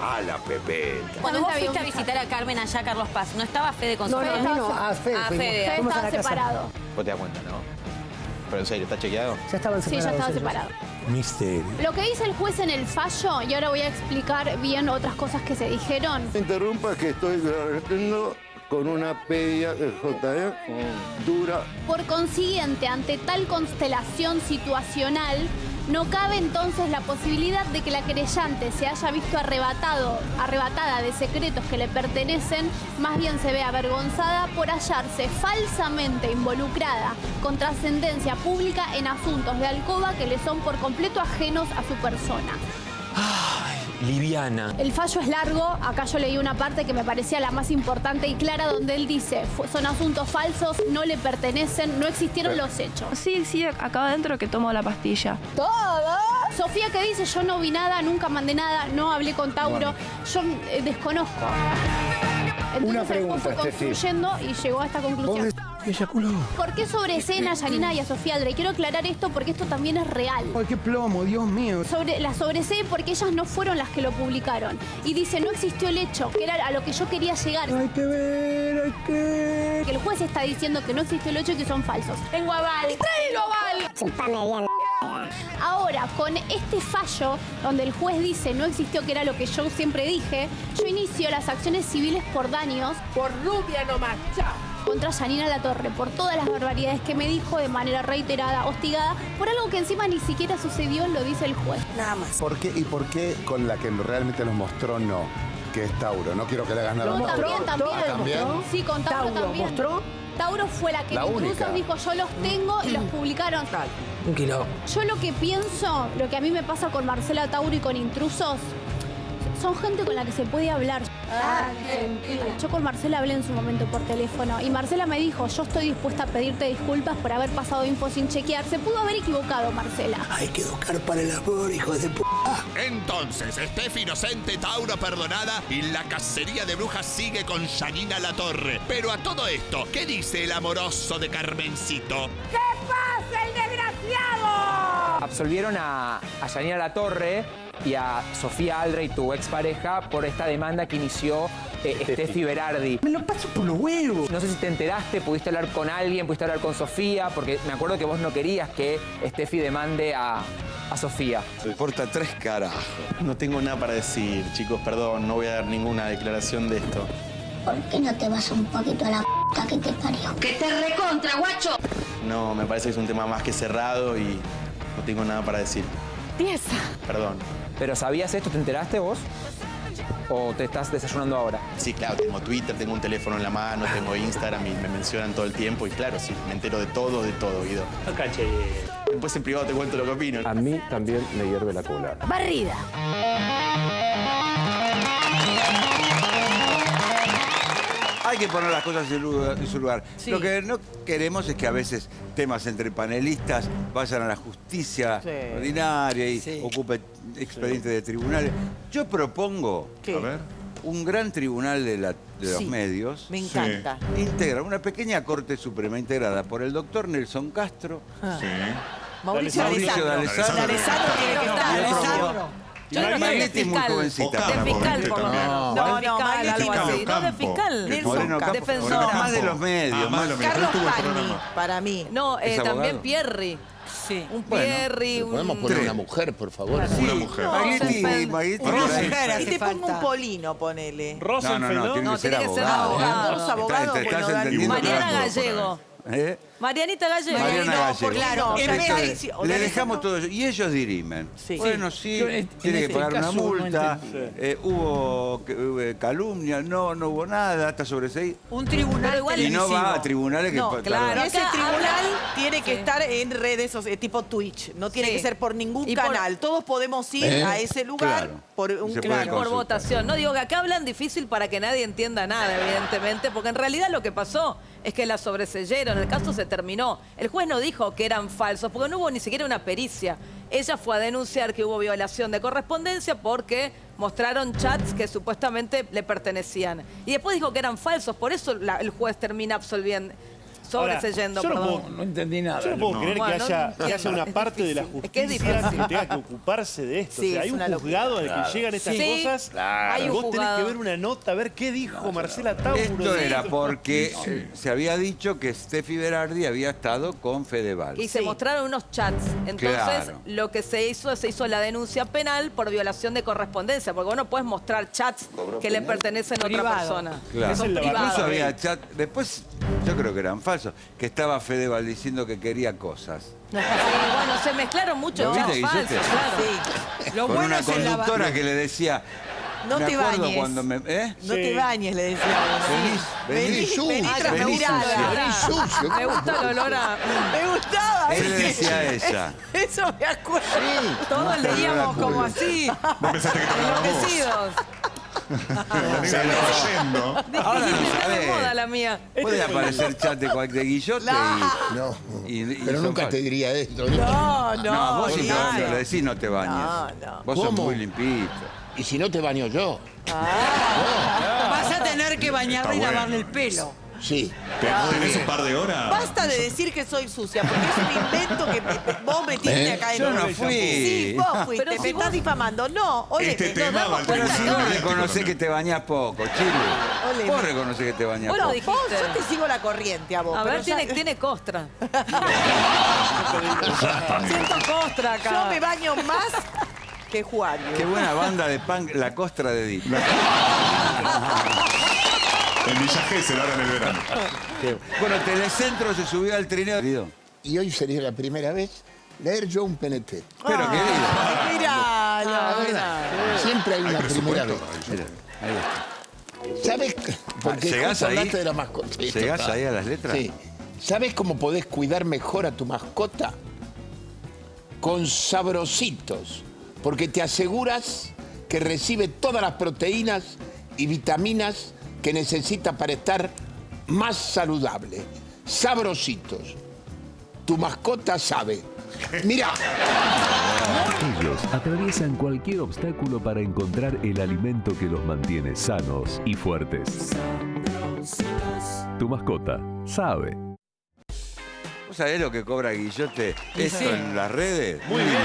A la Pepe. Cuando vos fuiste a visitar a Carmen allá, Carlos Paz, ¿no estaba Fede con Sofía? No, no, no, a Fede. A Fede. Fede estaba separado. Vos te das cuenta, ¿no? Pero en serio, ¿está chequeado? Ya estaban separados. Sí, ya estaban separados. Misterio. Lo que dice el juez en el fallo, y ahora voy a explicar bien otras cosas que se dijeron. No interrumpas que estoy grabando con una pedia de J E dura. Por consiguiente, ante tal constelación situacional, no cabe entonces la posibilidad de que la querellante se haya visto arrebatado, arrebatada de secretos que le pertenecen, más bien se ve avergonzada por hallarse falsamente involucrada con trascendencia pública en asuntos de alcoba que le son por completo ajenos a su persona. Liviana. El fallo es largo, acá yo leí una parte que me parecía la más importante y clara, donde él dice, son asuntos falsos, no le pertenecen, no existieron los hechos. Sí, sí, acá adentro que tomo la pastilla. ¿Todo? Sofía que dice, yo no vi nada, nunca mandé nada, no hablé con Tauro, bueno. yo eh, desconozco. Entonces, una pregunta, construyendo y llegó a esta conclusión. Eyaculó. ¿Por qué sobre escena a Yanina y a Sofía Aldrey? Quiero aclarar esto porque esto también es real. Ay, qué plomo, Dios mío. Sobre, la sobresee porque ellas no fueron las que lo publicaron. Y dice, no existió el hecho, que era a lo que yo quería llegar. Hay que ver, hay que... El juez está diciendo que no existió el hecho y que son falsos. Tengo a Val. ¡Tráelo a Val! chupame bien. Ahora, con este fallo, donde el juez dice no existió, que era lo que yo siempre dije, yo inicio las acciones civiles por daños. Por rubia nomás, chao. Contra Yanina Latorre, por todas las barbaridades que me dijo de manera reiterada, hostigada, por algo que encima ni siquiera sucedió, lo dice el juez. Nada más. ¿Por qué? ¿Y por qué con la que realmente nos mostró no? Que es Tauro. No quiero que le hagas nada. No, también, también. ¿También? Sí, con Tauro, Tauro también. ¿Mostró? Tauro fue la que Intrusos dijo, yo los tengo, y los publicaron. Un kilo. Yo lo que pienso, lo que a mí me pasa con Marcela Tauro y con Intrusos, son gente con la que se puede hablar. Ah, yo con Marcela hablé en su momento por teléfono y Marcela me dijo, yo estoy dispuesta a pedirte disculpas por haber pasado info sin chequear. Se pudo haber equivocado, Marcela. Hay que educar para el amor, hijo de p***. Entonces, Estefi inocente, Tauro perdonada y la cacería de brujas sigue con Yanina Latorre. Pero a todo esto, ¿qué dice el amoroso de Carmencito? ¡Qué pasa, el desgraciado! Absolvieron a, a Yanina Latorre y a Sofía Aldrey, tu expareja, por esta demanda que inició eh, Estefi Berardi. Me lo paso por los huevos. No sé si te enteraste, pudiste hablar con alguien, pudiste hablar con Sofía, porque me acuerdo que vos no querías que Estefi demande a, a Sofía. Me importa tres carajos. No tengo nada para decir, chicos, perdón, no voy a dar ninguna declaración de esto. ¿Por qué no te vas un poquito a la puta que te parió? ¡Que te recontra, guacho! No, me parece que es un tema más que cerrado y no tengo nada para decir. Tiesa. Perdón. ¿Pero sabías esto? ¿Te enteraste vos? ¿O te estás desayunando ahora? Sí, claro, tengo Twitter, tengo un teléfono en la mano, tengo Instagram y me mencionan todo el tiempo. Y claro, sí, me entero de todo, de todo, Guido. No caché. Después en privado te cuento lo que opino. A mí también me hierve la cola. Barrida. Hay que poner las cosas en su lugar. En su lugar. Sí. Lo que no queremos es que a veces temas entre panelistas vayan a la justicia sí. ordinaria y sí. ocupen expedientes sí. de tribunales. Yo propongo a ver, un gran tribunal de, la, de sí. los medios. Me encanta. Sí. Integra una pequeña corte suprema integrada por el doctor Nelson Castro. Ah. Sí. Mauricio D'Alessandro. D'Alessandro. Yo no, no Maglietti es muy jovencita. De fiscal, por lo menos. No, no, Maglietti algo así. No, de fiscal. Nelson, defensor. Más de los medios. Ah, más de los medios. Carlos Pagani, para mí. No, eh, también Pierri. Sí. Un Pierri, bueno, un... Podemos poner una mujer, por favor. Sí. Una mujer. No, Maglietti, Maglietti. Una mujer hace falta. Y te pongo un polino, ponele. No, no, no, tiene que ser abogado. Dos abogados que no dan... Mariana Gallego. ¿Eh? Marianita Gallego. Mariana Gallego. Claro. Entonces, le dejamos todo eso. Y ellos dirimen. Sí. Bueno, sí, tiene que pagar una multa. Eh, hubo eh, calumnia, no, no hubo nada, hasta sobreseí. Un tribunal igual. Y no va a tribunales que... No, claro. Ese tribunal tiene que estar en redes sociales, tipo Twitch. No tiene que ser por ningún canal. Todos podemos ir a ese lugar por un canal. Por votación. No digo que acá hablan difícil para que nadie entienda nada, evidentemente, porque en realidad lo que pasó es que la sobreseyeron. El caso se terminó. El juez no dijo que eran falsos, porque no hubo ni siquiera una pericia. Ella fue a denunciar que hubo violación de correspondencia porque mostraron chats que supuestamente le pertenecían. Y después dijo que eran falsos, por eso la, el juez termina absolviendo. Sobreseyendo, yo no, puedo, no entendí nada. Yo no puedo no. creer bueno, que, haya, no, que haya una parte de la justicia es que, que tenga que ocuparse de esto. Sí, o sea, hay un juzgado al claro. que llegan estas sí, cosas. Claro. Vos jugado. tenés que ver una nota, a ver qué dijo no, Marcela no, Tauro. Esto ¿sí? era porque sí. se había dicho que Estefi Berardi había estado con Fede Bal. Y se sí. mostraron unos chats. Entonces, claro. lo que se hizo, se hizo la denuncia penal por violación de correspondencia. Porque vos no podés mostrar chats Cobro que penal. le pertenecen a otra persona. Claro. Eso Incluso había chats. Después, yo creo que eran falsos. Que estaba Fede Bal diciendo que quería cosas. Sí, bueno, se mezclaron muchos ¿Lo viste, falsos, claro. sí. Lo Con bueno una conductora la... que le decía... No te bañes. Cuando me, ¿eh? No sí. te bañes, le decía. Vení sucio. Vení sucio. Me gusta el olor a... Me gustaba. Él le decía a ella. Eso me acuerdo. Sí, Todos leíamos como así. No pensaste que te Enloquecidos. Se la va yendo. Ahora no moda la mía. Puede aparecer chat de cualquier guillote y... No, y, y pero nunca fácil. te diría esto. No, no. No, vos si te bañas, le decís no te bañes. No, no. Vos ¿Cómo? sos muy limpito. Y si no te baño yo. Ah. No. Vas a tener que bañarte y lavarle el pelo. Sí. ¿Te ah, tenés un par de horas? Basta de decir que soy sucia, porque es un invento que me, vos metiste ¿Eh? acá en Yo no fui. Sí, vos fuiste, pero si me vos... estás difamando. No, oye, este te damos cuenta. Pero si vos no reconocés que te bañás poco, Chile. Vos reconocés que te bañás bueno, poco. Dijiste. Vos, yo te sigo la corriente a vos. A ver, tiene, ya... tiene costra. Siento costra acá. Yo me baño más que Juan. Qué buena banda de punk, La Costra de Edith. El Villa Gesell ahora en el verano. Bueno, Telecentro se subió al trineo. Y hoy sería la primera vez leer yo un P N T. Pero ah, querido. Ah, mira, ah, la verdad. Mira. Siempre hay, hay una primera vez. Mira, ahí está. ¿Sabes? Porque ¿Llegás ahí? De la mascota. ¿Llegás ahí a las letras? Sí. ¿Sabes cómo podés cuidar mejor a tu mascota? Con Sabrositos. Porque te aseguras que recibe todas las proteínas y vitaminas que necesita para estar más saludable. Sabrositos. Tu mascota sabe. Mirá. Ellos atraviesan cualquier obstáculo para encontrar el alimento que los mantiene sanos y fuertes. Tu mascota sabe. ¿Vos sabés lo que cobra Guillote esto sí. en las redes? Muy bien.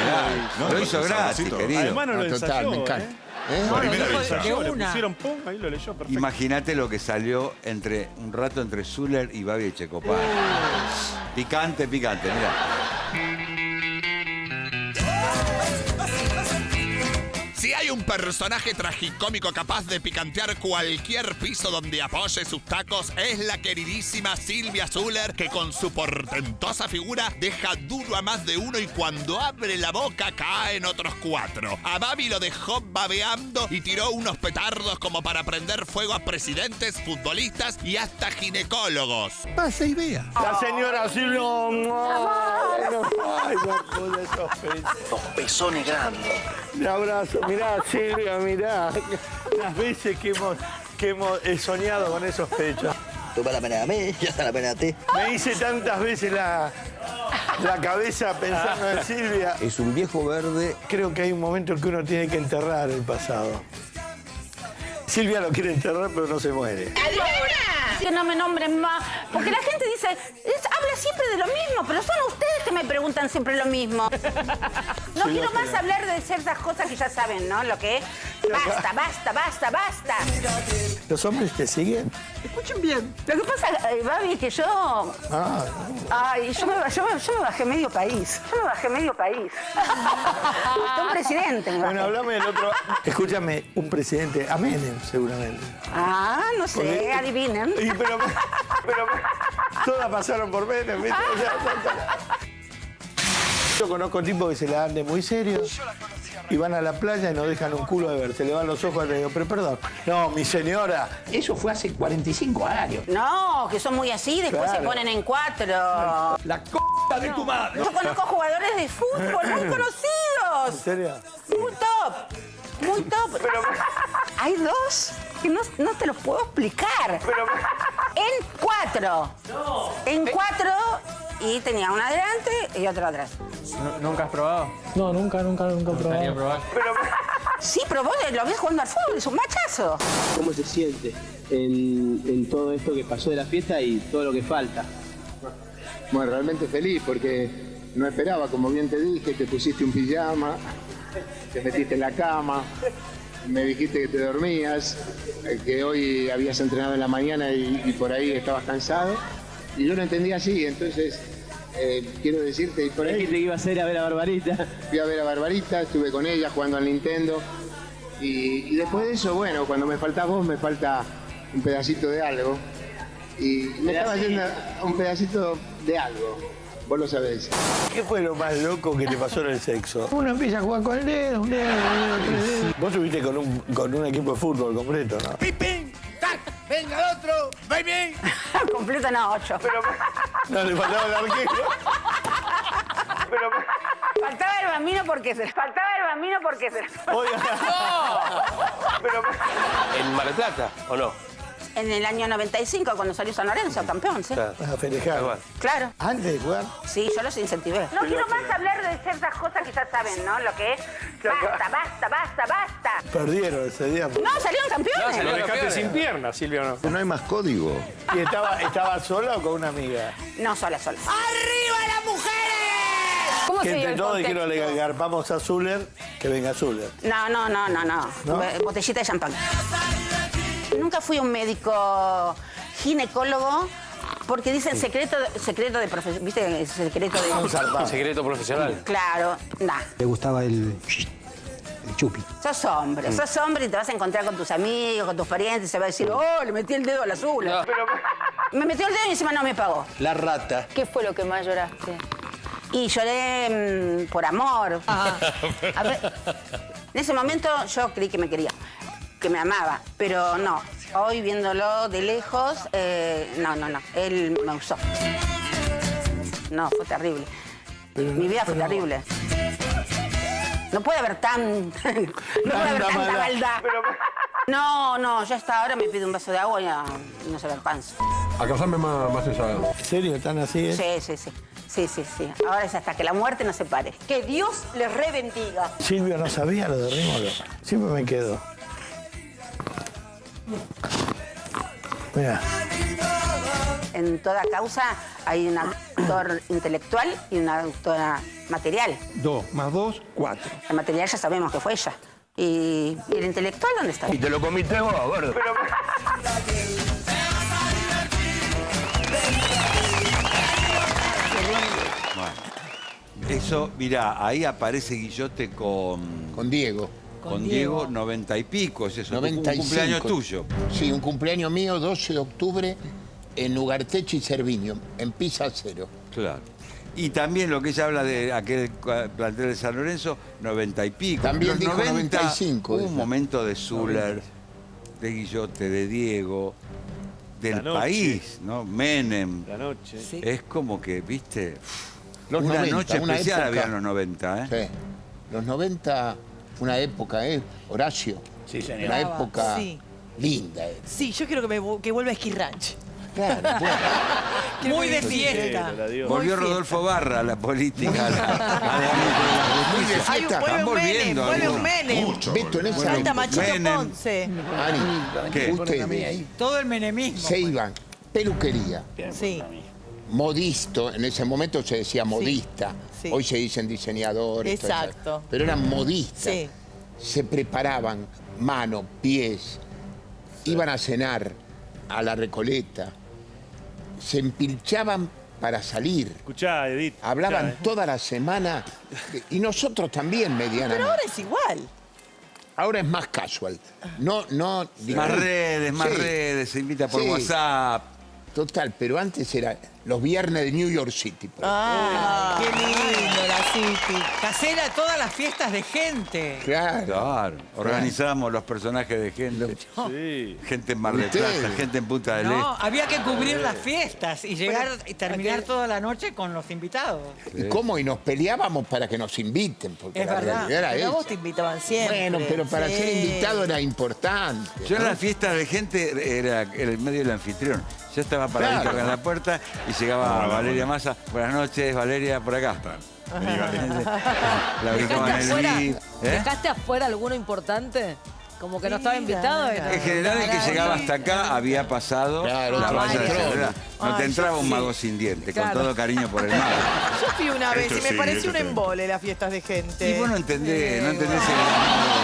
No, lo hizo gratis, querido. Además no lo ensayó, total, me encanta. ¿Eh? ¿Eh? Bueno, bueno, imagínate lo que salió entre un rato entre Süller y Baby Etchecopar. Uh. Picante, picante, mirá. Si hay un personaje tragicómico capaz de picantear cualquier piso donde apoye sus tacos, es la queridísima Silvia Süller, que con su portentosa figura deja duro a más de uno y cuando abre la boca caen otros cuatro. A Babi lo dejó babeando y tiró unos petardos como para prender fuego a presidentes, futbolistas y hasta ginecólogos. Pase y vea. La señora Silvia... ¡Ay, no, ay, no, esos pezones! Los pezones grandes. Le abrazo. Mirá, Silvia, mirá. Las veces que hemos, que hemos soñado con esos pechos. Toma la pena a mí, ya está la pena a ti. Me hice tantas veces la, la cabeza pensando en Silvia. Es un viejo verde. Creo que hay un momento en que uno tiene que enterrar el pasado. Silvia lo quiere enterrar, pero no se muere. Que no me nombren más, porque la gente dice, es, habla siempre de lo mismo, pero son ustedes que me preguntan siempre lo mismo. No quiero más hablar de ciertas cosas que ya saben, ¿no? Lo que es. Basta, basta, basta, basta. ¿Los hombres te siguen? Escuchen bien. Lo que pasa, Babi, es que yo... Ah, no. Ay, yo me, yo, me, yo me bajé medio país. Yo me bajé medio país. Un presidente. Me bueno, hablame del otro... Escúchame, un presidente. A Menem, seguramente. Ah, no sé, porque... adivinen. Y pero, pero todas pasaron por Menem, ¿viste? Yo conozco tipos que se la dan de muy serio y van a la playa y no dejan un culo de ver. Se le van los ojos y le digo, pero perdón. No, mi señora. Eso fue hace cuarenta y cinco años. No, que son muy así, después claro. se ponen en cuatro. La c*** de no. tu madre. Yo conozco jugadores de fútbol muy conocidos. ¿En serio? Muy top. Muy top. Pero... Hay dos que no, no te los puedo explicar. Pero... En cuatro. No. En cuatro y tenía una adelante y otra atrás. ¿Nunca has probado? No, nunca, nunca, nunca he probado. Probar. Pero... Sí, pero vos lo ves jugando al fútbol, es un machazo. ¿Cómo se siente en, en todo esto que pasó de la fiesta y todo lo que falta? Bueno, realmente feliz porque no esperaba, como bien te dije, te pusiste un pijama. Te metiste en la cama, me dijiste que te dormías, que hoy habías entrenado en la mañana y, y por ahí estabas cansado. Y yo lo entendí así, entonces eh, quiero decirte... Por ahí te ibas a ir a ver a Barbarita. Fui a ver a Barbarita, estuve con ella jugando al Nintendo. Y, y después de eso, bueno, cuando me faltás vos, me falta un pedacito de algo. Y me estaba haciendo un pedacito de algo. Vos lo sabés. ¿Qué fue lo más loco que te pasó en el sexo? Uno empieza a jugar con el dedo, un dedo, un dedo, tres dedos. Vos estuviste con un, con un equipo de fútbol completo, ¿no? ¡Pim, pim! ¡Tac! ¡Venga el otro! ¡Vai bien! Completo no, ocho. Pero... No, le faltaba el arquero. Pero... Faltaba el bambino porque se... Faltaba el bambino porque se... ¡Oiga! ¡No! Pero... ¿En Mar del Plata o no? en el año noventa y cinco, cuando salió San Lorenzo, campeón, ¿sí? Claro. A festejar. Claro. Antes de jugar. Sí, yo los incentivé. No quiero más hablar de ciertas cosas que ya saben, ¿no? Lo que es. Basta, basta, basta, basta. Perdieron ese día. Por... No, salieron campeones. No, lo dejaste sin piernas, Silvia, ¿no? No hay más código. ¿Y estaba, estaba sola o con una amiga? No, sola, sola. ¡Arriba las mujeres! ¿Cómo que se entre todos dijeron, le garpamos a Süller, que venga Süller. No, no, no, no, no. ¿No? Botellita de champán. Nunca fui un médico ginecólogo porque dicen secreto, secreto de profesión. ¿Viste? Secreto de... Secreto profesional. Claro, nah. Le gustaba el... el chupi. Sos hombre, mm. sos hombre y te vas a encontrar con tus amigos, con tus parientes, se va a decir, oh, le metí el dedo a la azul. No, pero... Me metió el dedo y encima no me pagó. La rata. ¿Qué fue lo que más lloraste? Y lloré mmm, por amor. Ah. A ver, en ese momento yo creí que me quería, que me amaba, pero no. Hoy viéndolo de lejos, eh, no, no, no. Él me usó. No, fue terrible. Pero Mi no, vida fue pero... terrible. No puede haber tan... No puede haber tanta maldad. No, no, yo hasta ahora me pido un vaso de agua y no, no se me alcanza. Acasarme más, más esa... ¿En serio? ¿Tan así? ¿Eh? Sí, sí, sí. Sí, sí, sí. Ahora es hasta que la muerte nos separe. Que Dios les rebendiga. Silvia no sabía lo de Rímolo. Siempre me quedo. Mira. En toda causa hay un autor intelectual y una autora material. Dos más dos, cuatro. El material ya sabemos que fue ella. ¿Y, y el intelectual dónde está? Y te lo comiste vos, gordo. Pero... Bueno. Eso, mirá, ahí aparece Guillote con... Con Diego. Con Diego, noventa y pico, es eso. noventa y cinco. Un cumpleaños tuyo. Sí, un cumpleaños mío, doce de octubre, en Ugarteche y Cerviño, en Pisa Cero. Claro. Y también lo que ella habla de aquel plantel de San Lorenzo, noventa y pico. También dijo noventa y cinco. Un momento de Süller, de Guillote, de Diego, del país, ¿no? Menem. La noche. Sí. Es como que, viste, una noche especial había en los noventa, ¿eh? Sí. Los noventa... Una época, ¿eh, Horacio? Sí, señor. Una época sí. linda. Eh. Sí, yo quiero que, me, que vuelva a Esquí Ranch. Claro, bueno. Muy de fiesta. Volvió Rodolfo Barra a la política. Muy de fiesta. Están volviendo. Vuelve un Menem. Visto en esa época. Machito Ponce. ¿Qué? Ustedes. Todo el menemismo. Se iban. Peluquería. Sí. Modisto, en ese momento se decía modista. Sí. Hoy se dicen diseñadores. Exacto. Pero eran modistas. Sí. Se preparaban mano, pies. Sí. Iban a cenar a la Recoleta. Se empilchaban para salir. Escuchá, Edith. Hablaban escuchá, ¿eh? toda la semana. Y nosotros también, medianamente. Pero ahora es igual. Ahora es más casual. No, no, digamos... Más redes, más sí. redes. Se invita por sí. WhatsApp. Total, pero antes era los viernes de New York City. ¡Ah! ¡Qué lindo la City! Casera todas las fiestas de gente. Claro. Claro. Organizamos los personajes de gente. No. Sí. Gente en Mar del Plata, gente en Punta del Este. No, había que cubrir las fiestas y llegar y terminar toda la noche con los invitados. ¿Y cómo? Y nos peleábamos para que nos inviten. Porque es la verdad. Era eso. Vos te invitaban siempre. Bueno, pero para sí. ser invitado era importante. Yo en ¿no? las fiestas de gente era el medio del anfitrión. Yo estaba paradito claro. acá en la puerta y llegaba hola, Valeria hola. Massa. Buenas noches, Valeria, por acá. La ¿Dejaste, afuera, ¿eh? ¿Dejaste afuera alguno importante? Como que sí, no estaba invitado. Claro. En general, el que llegaba hasta acá había pasado claro, la valla de seguridad. No te entraba un mago sin dientes, claro. con todo cariño por el mago. Yo fui una vez esto y me sí, pareció un embole las fiestas de gente. Y vos no entendés, sí, no entendés bueno.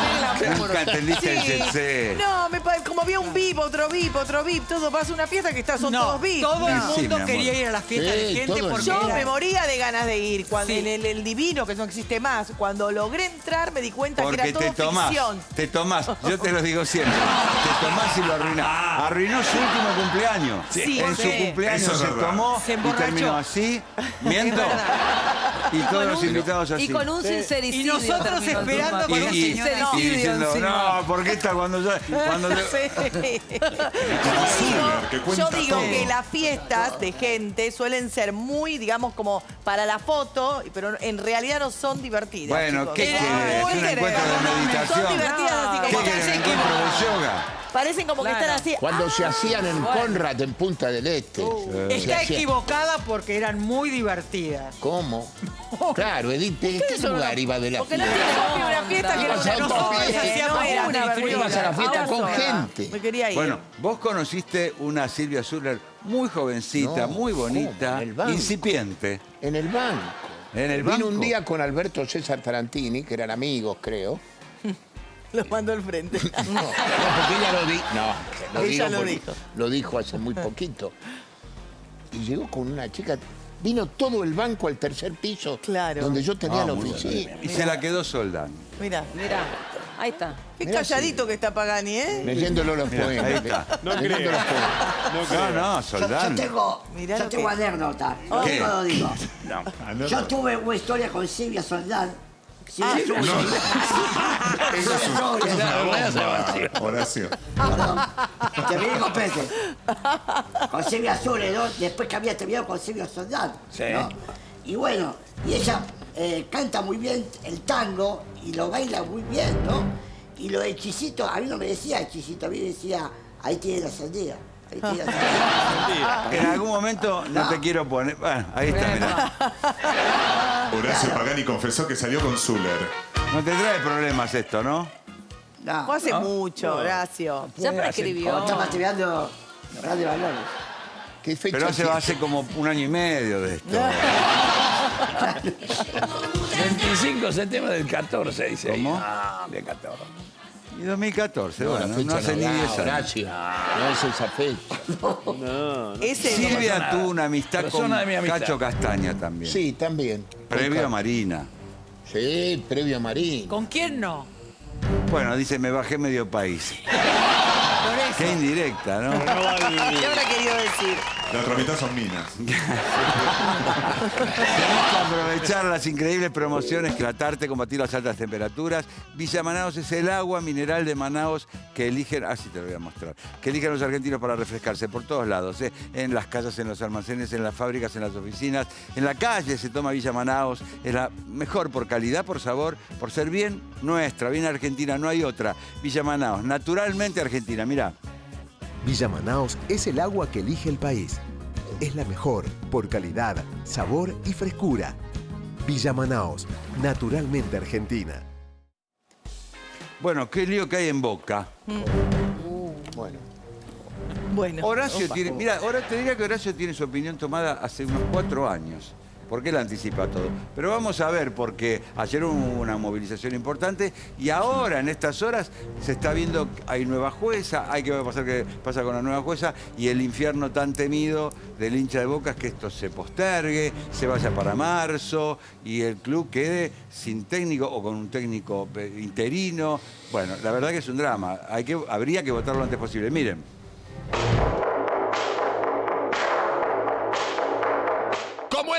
el... Nunca entendiste el jet-set. No, me como había un VIP, otro VIP, otro VIP, todo pasa una fiesta que está, son no, todos VIP. Todo el no. mundo sí, quería ir a las fiestas sí, de gente porque yo me moría de ganas de ir. Cuando sí. en el, el divino, que no existe más, cuando logré entrar me di cuenta porque que era todo te tomás, ficción. Te tomás, yo te lo digo siempre, te tomás y lo arruinás. Ah. Arruinó su último cumpleaños. Sí, en sí. su cumpleaños eso se tomó se y terminó así, miento. Y todos los un, invitados así. Y con un sincericidio. Y nosotros esperando con y, un sincericidio. Y diciendo, no, porque esta cuando ya... Cuando yo... Sí. Yo digo, yo digo que las fiestas de gente suelen ser muy, digamos, como para la foto, pero en realidad no son divertidas. Bueno, chicos. ¿Qué quieres? ¿Un encuentro de meditación? Son divertidas así como... ¿Qué quieres? ¿Un encuentro de yoga? parecen como claro. que están así. Cuando ah, se hacían en bueno. Conrad, en Punta del Este. Uh, está equivocada porque eran muy divertidas. ¿Cómo? Claro, Edith, ¿en qué lugar iba de la fiesta? Porque no tiene una fiesta que no era una fiesta. Ibas a la fiesta con gente. Me quería ir. Bueno, vos conociste una Silvia Süller muy jovencita, no, muy bonita, incipiente. En el banco. En el banco. Vino un día con Alberto César Tarantini, que eran amigos, creo. Los mandó al frente. No, no, porque ella lo dijo. No, lo, ella digo lo, dijo. lo dijo hace muy poquito. Y llegó con una chica. Vino todo el banco al tercer piso, claro. donde yo tenía ah, la oficina. Y se la quedó soldando. Mirá, mirá. Ahí está. Qué mirá calladito sí. que está Pagani, ¿eh? Leyéndolo los poemas. No creo. Los poemas. No, no, no, soldando. Yo, yo tengo, mirá yo tengo anécdota. Yo ¿Qué? lo digo. No, no, yo tuve una historia con Silvia Soldán. Sí, ah, eso, no. sí. eso es una bomba, Horacio. Perdón, te vi con Pepe. Con Silvia Süller, ¿no? Después que había terminado con Silvia Soldán. Sí. ¿no? Y bueno, y ella eh, canta muy bien el tango y lo baila muy bien, ¿no? Y los hechicitos, a mí no me decía hechicito, a mí me decía, ahí tiene la sandía. Ahí tiene la sandía. En algún momento no, no te quiero poner... Bueno, ahí está, mirá. Horacio Pagani confesó que salió con Süller. No te trae problemas esto, ¿no? No. Fue hace ¿no? mucho, Horacio. No. Ya prescribió. Estaba estudiando Radio Valores. ¿Qué fecha Pero hace, hace como un año y medio de esto. veinticinco de septiembre del catorce, dice. ¿Cómo? Ah, de catorce. Y dos mil catorce, no, bueno, no hace ni diez años. Horacio, no es esa fecha. No, no, no. Silvia tuvo una amistad con Cacho Castaña también. Sí, también. Previo a Marina. Sí, previo a Marina. ¿Con quién no? Bueno, dice, me bajé medio país. Por eso. Qué indirecta, ¿no? ¿Qué habrá querido decir? La otra mitad son minas. Aprovechar las increíbles promociones, Clatarte, combatir las altas temperaturas. Villa Manaos es el agua mineral de Manaos que eligen... Ah, sí, te lo voy a mostrar. Que eligen los argentinos para refrescarse por todos lados. ¿eh? En las casas, en los almacenes, en las fábricas, en las oficinas. En la calle se toma Villa Manaos. Es la mejor por calidad, por sabor, por ser bien nuestra, bien argentina. No hay otra. Villa Manaos, naturalmente argentina. Mirá. Villa Manaos es el agua que elige el país. Es la mejor, por calidad, sabor y frescura. Villa Manaos, naturalmente argentina. Bueno, qué lío que hay en Boca. Mm. Uh, bueno. bueno. Horacio Opa. tiene... Mira, ahora te diría que Horacio tiene su opinión tomada hace unos cuatro años. Porque él anticipa todo. Pero vamos a ver, porque ayer hubo una movilización importante y ahora, en estas horas, se está viendo que hay nueva jueza, hay que ver pasar qué pasa con la nueva jueza y el infierno tan temido del hincha de Boca es que esto se postergue, se vaya para marzo y el club quede sin técnico o con un técnico interino. Bueno, la verdad que es un drama. Hay que, habría que votar lo antes posible. Miren.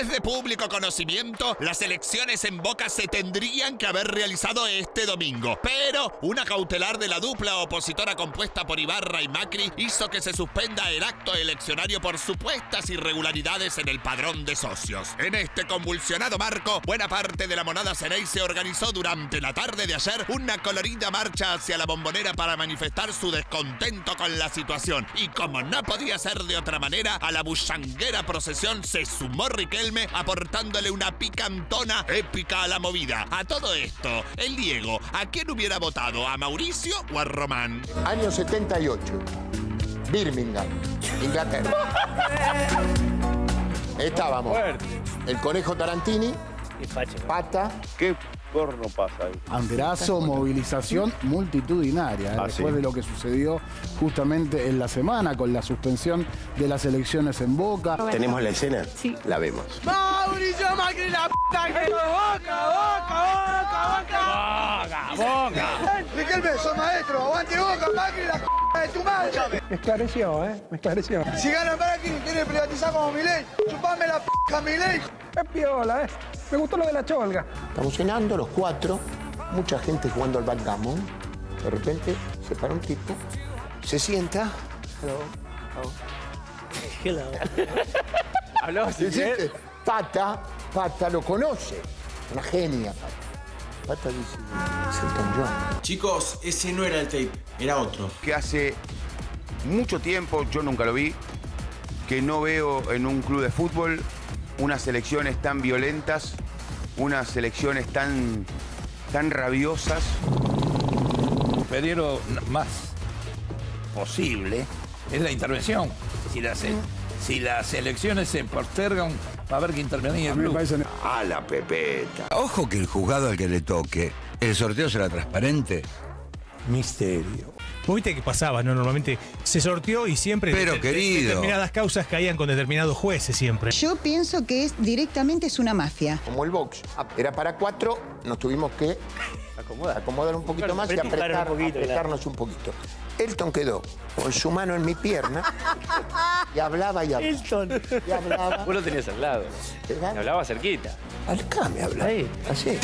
De público conocimiento, las elecciones en Boca se tendrían que haber realizado este domingo, pero una cautelar de la dupla opositora compuesta por Ibarra y Macri hizo que se suspenda el acto eleccionario por supuestas irregularidades en el padrón de socios. En este convulsionado marco, buena parte de la monada Ceney se organizó durante la tarde de ayer una colorida marcha hacia la Bombonera para manifestar su descontento con la situación y, como no podía ser de otra manera, a la bullanguera procesión se sumó Riquelme aportándole una picantona épica a la movida. A todo esto, el Diego, ¿a quién hubiera votado? ¿A Mauricio o a Román? Año setenta y ocho. Birmingham, Inglaterra. Estábamos. El Conejo Tarantini. Pata. ¿Qué porno pasa ahí? Anderazo, movilización multitudinaria. ¿eh? Ah, Después sí. de lo que sucedió justamente en la semana con la suspensión de las elecciones en Boca. ¿Tenemos la escena? Sí. La vemos. ¡Mauricio Macri, la puta que no! ¡Boca, Boca, Boca, Boca! ¡Boca, Boca! Riquelme, sos maestro. ¡Aguante Boca, Macri, la puta de tu madre! Me esclareció, ¿eh? Me esclareció. Si ganan para aquí, quieren privatizar como Milei. ¡Chupame la puta, Milei! Es piola, ¿eh? Me gustó lo de la cholga. Estamos cenando los cuatro, mucha gente jugando al backgammon. De repente se para un tipo, se sienta. Hello, hello. Hello. ¿Habló? ¿Sí? Pata, Pata lo conoce. Una genia, Pata. Pata dice, Elton John. Chicos, ese no era el tape, era otro. Que hace mucho tiempo, yo nunca lo vi, que no veo en un club de fútbol unas elecciones tan violentas, unas elecciones tan, tan rabiosas. Pero más posible es la intervención. Si las, si las elecciones se postergan, va a haber que intervenir en el club. Parecen... A la pepeta. Ojo que el juzgado al que le toque, el sorteo será transparente. Misterio. ¿Vos viste qué pasaba? No, normalmente se sorteó y siempre Pero, de, querido. determinadas causas caían con determinados jueces siempre. Yo pienso que es directamente es una mafia. Como el box. Era para cuatro, nos tuvimos que acomodar, acomodar un poquito más y apretar, un poquito, apretarnos claro. un poquito. Elton quedó con su mano en mi pierna y hablaba y hablaba. Elton. Y hablaba. Vos lo tenías al lado. ¿Verdad? Me hablaba cerquita. Acá me hablaba. Ahí. Así.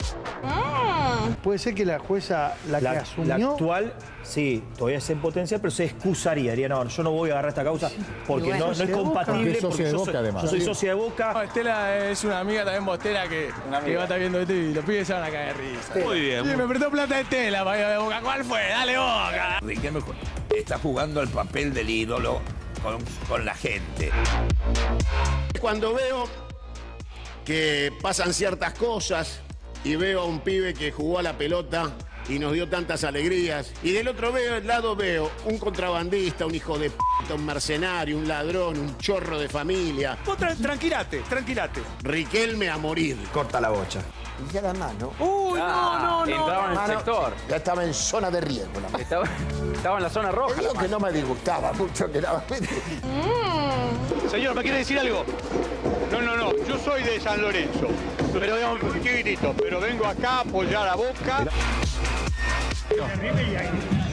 Ah. Puede ser que la jueza, la, la que asumió... La actual, sí, todavía está en potencia, pero se excusaría. Diría, no, yo no voy a agarrar esta causa porque bueno, no, no es compatible. Porque, porque de Boca, yo, soy, además. yo soy socia de Boca. No, Estela es una amiga también bostera que, que va a estar viendo esto y los pibes se van a caer de risa. Estela. Muy bien. Sí, muy... me prestó plata Estela para ir a Boca. ¿Cuál fue? Dale Boca. ¿Qué mejor? Está jugando el papel del ídolo con, con la gente. Cuando veo que pasan ciertas cosas y veo a un pibe que jugó a la pelota y nos dio tantas alegrías, y del otro veo, lado veo un contrabandista, un hijo de p***, un mercenario, un ladrón, un chorro de familia. Vos tra tranquilate, tranquilate. Riquelme a morir. Corta la bocha. Y ya la mano. ¡Uy, ah, no, no, no! Entraba en el mano, sector. Ya estaba en zona de riesgo la mano. Estaba, estaba en la zona roja. Yo que no me disgustaba mucho que la... mm. Señor, ¿me quiere decir algo? No, no, no. Yo soy de San Lorenzo. Pero digamos, chiquitito. Pero vengo acá a apoyar a Boca.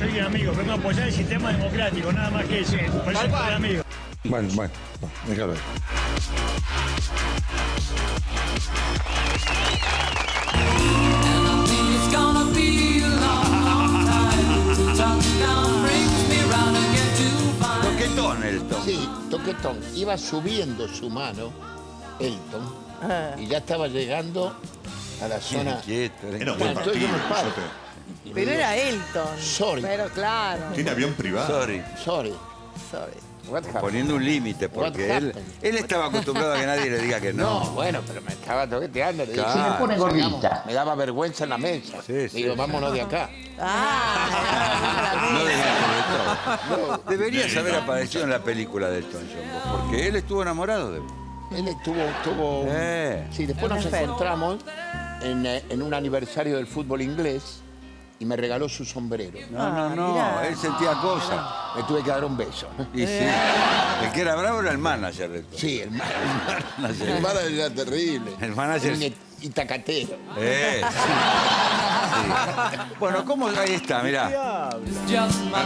Soy amigo, vengo a apoyar el sistema democrático, nada más que eso. Por eso soy amigo. Bueno, bueno, bueno, déjalo ahí. Toquetón, Elton. Sí, toquetón. Iba subiendo su mano, Elton, ah. y ya estaba llegando a la zona... Quieto, era un buen partido. Pero digo, era Elton. Sorry. Pero claro. Tiene avión privado. Sorry. Sorry. Sorry. Poniendo un límite, porque él, él estaba acostumbrado a que nadie le diga que no. No, bueno, pero me estaba toqueteando. Le dije, claro. Si me pone gordita. Me daba vergüenza en la mesa. Sí, sí, digo, vámonos sí. de acá. Ah, no debería no, Deberías haber aparecido en la película de Elton John, porque él estuvo enamorado de vos. Él estuvo... estuvo eh. Sí, después nos encontramos en, en un aniversario del fútbol inglés. Y me regaló su sombrero. No, no, no. Mirá. Él sentía cosas. Me tuve que dar un beso. Y sí. El que era bravo era el manager. De todo. Sí, el manager. El manager. El manager era terrible. El manager... El itacatero. Eh. Sí. Bueno, ¿cómo? Ahí está, mirá.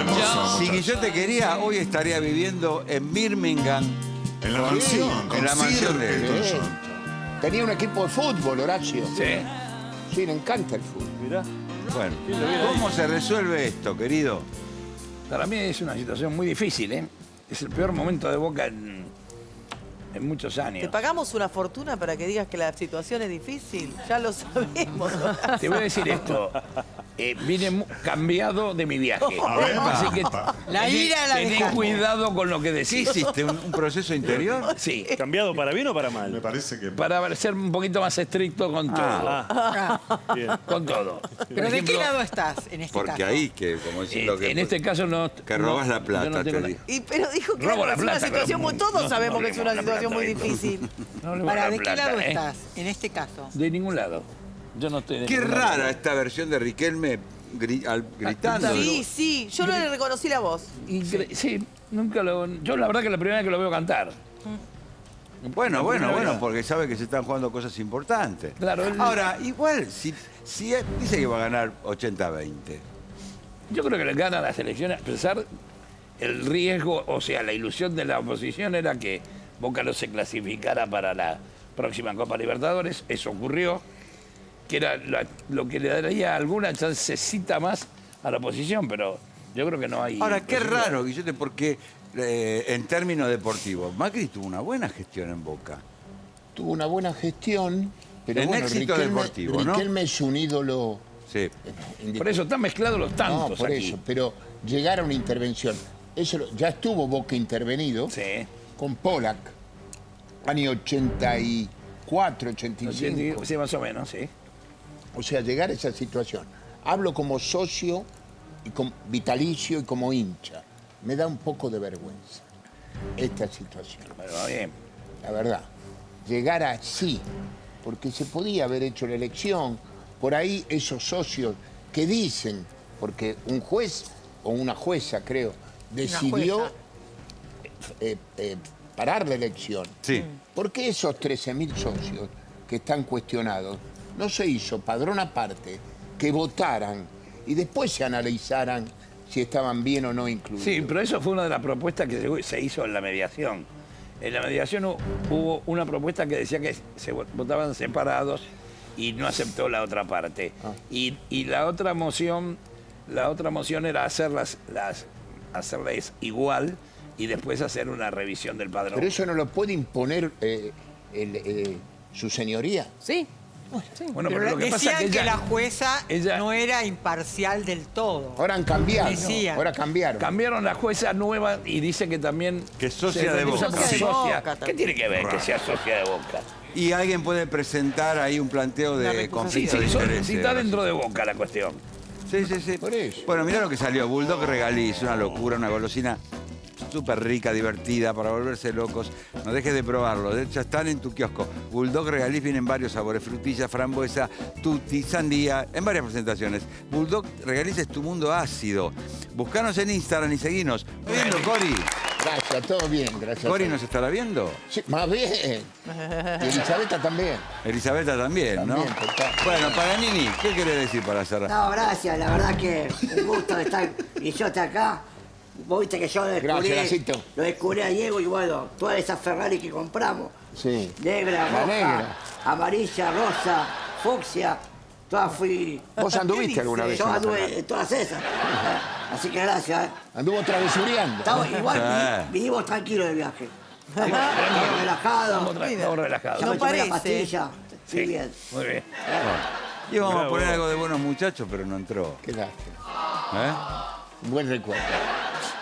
Hermoso. Si yo te quería, hoy estaría viviendo en Birmingham. En la mansión. En la mansión de él. Tenía un equipo de fútbol, Horacio. Sí. Sí, le encanta el fútbol. Mirá. Bueno, ¿cómo se resuelve esto, querido? Para mí es una situación muy difícil, ¿eh? Es el peor momento de Boca en, en muchos años. Te pagamos una fortuna para que digas que la situación es difícil. Ya lo sabemos. Te voy a decir esto. Eh, vine cambiado de mi viaje. A ver, así que la ira la dejamos. Tenés cuidado con lo que decís. ¿Hiciste un, un proceso interior? Sí. ¿Cambiado para bien o para mal? Me parece que... Para ser un poquito más estricto con ah, todo. Ah, bien. Con todo. ¿Pero ejemplo, de qué lado estás en este porque caso? Porque ahí, que como decirlo eh, que... En este caso no... Que robas la plata, no te digo. Y, pero dijo que claro, es una situación muy... Todos no, sabemos no, que es una situación plata, muy difícil. No para, ¿de plata, qué lado eh? estás en este caso? De ningún lado. Yo no estoy... Qué rara esta versión de Riquelme gri, al, gritando. Sí, sí, yo no le reconocí la voz. Incre sí, nunca lo... Yo la verdad que es la primera vez que lo veo cantar. Bueno, bueno, bueno, vez. porque sabe que se están jugando cosas importantes. Claro. Él... Ahora, igual, si, si dice que va a ganar ochenta a veinte. Yo creo que le ganan las elecciones, a pesar el riesgo, o sea, la ilusión de la oposición era que Boca no se clasificara para la próxima Copa Libertadores. Eso ocurrió. Que era la, lo que le daría alguna chancecita más a la oposición, pero yo creo que no hay... Ahora, qué raro, Guillete, porque eh, en términos deportivos, Macri tuvo una buena gestión en Boca. Tuvo una buena gestión, pero en bueno, éxito Riquelme, deportivo, ¿no? Riquelme es un ídolo Sí. Por eso están mezclados los tantos. No, por aquí. Eso, pero llegar a una intervención. Eso lo, ya estuvo Boca intervenido sí. con Polak, año ochenta y cuatro, ochenta y cinco. Sí, más o menos, sí. O sea, llegar a esa situación. Hablo como socio, y como vitalicio y como hincha. Me da un poco de vergüenza esta situación. Pero bien. La verdad, llegar así, porque se podía haber hecho la elección. Por ahí esos socios que dicen, porque un juez o una jueza, creo, decidió jueza. Eh, eh, parar la elección. Sí. ¿Por qué esos trece mil socios que están cuestionados no se hizo padrón aparte, que votaran y después se analizaran si estaban bien o no incluidos? Sí, pero eso fue una de las propuestas que se hizo en la mediación. En la mediación hubo una propuesta que decía que se votaban separados y no aceptó la otra parte. Ah. Y, y la otra moción, la otra moción era hacerlas, las, hacerlas igual y después hacer una revisión del padrón. Pero eso no lo puede imponer eh, el, eh, su señoría. Sí. Bueno, pero pero lo que decían pasa que, ella, que la jueza ella, no era imparcial del todo. Ahora han cambiado. Decían. Ahora cambiaron. Cambiaron la jueza nueva y dice que también... Que es socia de Boca. Sí. Boca. ¿Qué tiene que ver que sea socia de Boca? Y alguien puede presentar ahí un planteo de conflicto sí, sí, de intereses. Si está dentro de Boca la cuestión. Sí, sí, sí. Por eso. Bueno, mirá lo que salió. Bulldog Regaliz, una locura, una golosina súper rica, divertida, para volverse locos. No dejes de probarlo, de hecho están en tu kiosco. Bulldog Regaliz vienen varios sabores, frutilla, frambuesa, tutti, sandía, en varias presentaciones. Bulldog Regaliz es tu mundo ácido. Buscanos en Instagram y seguinos. Muy bien, Cori. Gracias, todo bien, gracias. ¿Cori nos estará viendo? Sí, más bien. Y Elisabetta también. Elisabetta también, también ¿no? Perfecto. Bueno, Paganini, ¿qué querés decir para cerrar? No, gracias, la verdad que un gusto estar y yo estar acá. Vos viste que yo lo descubrí, gracias, lo descubrí a Diego y bueno, todas esas Ferrari que compramos. Sí. Negra, la roja, negra, amarilla, rosa, fucsia, todas fui... ¿Vos anduviste alguna vez? Yo anduve en todas esas. Así que gracias. ¿Eh? Anduvo travesuriando. Estaba, igual vinimos tranquilos de viaje. Estamos relajados. Estamos relajados. Ya me tomé la pastilla. Sí, bien. Muy bien. Íbamos a poner algo de buenos muchachos, pero no entró. Qué lástima. Un buen recuerdo.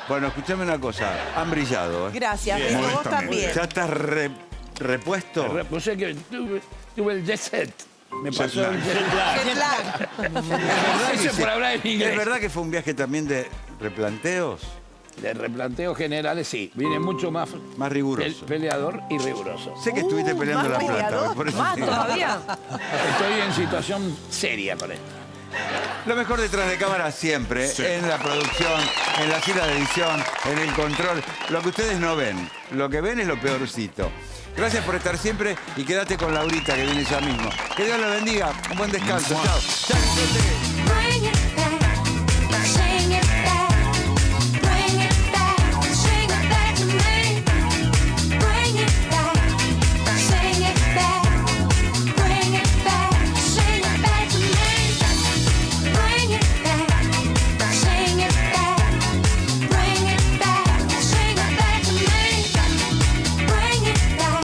Bueno, escúchame una cosa, han brillado. ¿Eh? Gracias, bien. Vos también. ¿Ya estás re, repuesto? Repuse que tuve, tuve el jet set. Me pasó jet el jet lag. Jet lag. ¿Es, verdad por hablar en inglés? ¿Es verdad que fue un viaje también de replanteos? De replanteos generales, sí. Viene mucho más... Más riguroso. Peleador y riguroso. Sé que estuviste uh, peleando la peleador, plata. Por eso ¿Más sí. todavía? Estoy en situación seria con esto. Lo mejor detrás de cámara siempre, sí. en la producción, en la gira de edición, en el control. Lo que ustedes no ven, lo que ven es lo peorcito. Gracias por estar siempre y quédate con Laurita que viene ya mismo. Que Dios la bendiga, un buen descanso. Chao.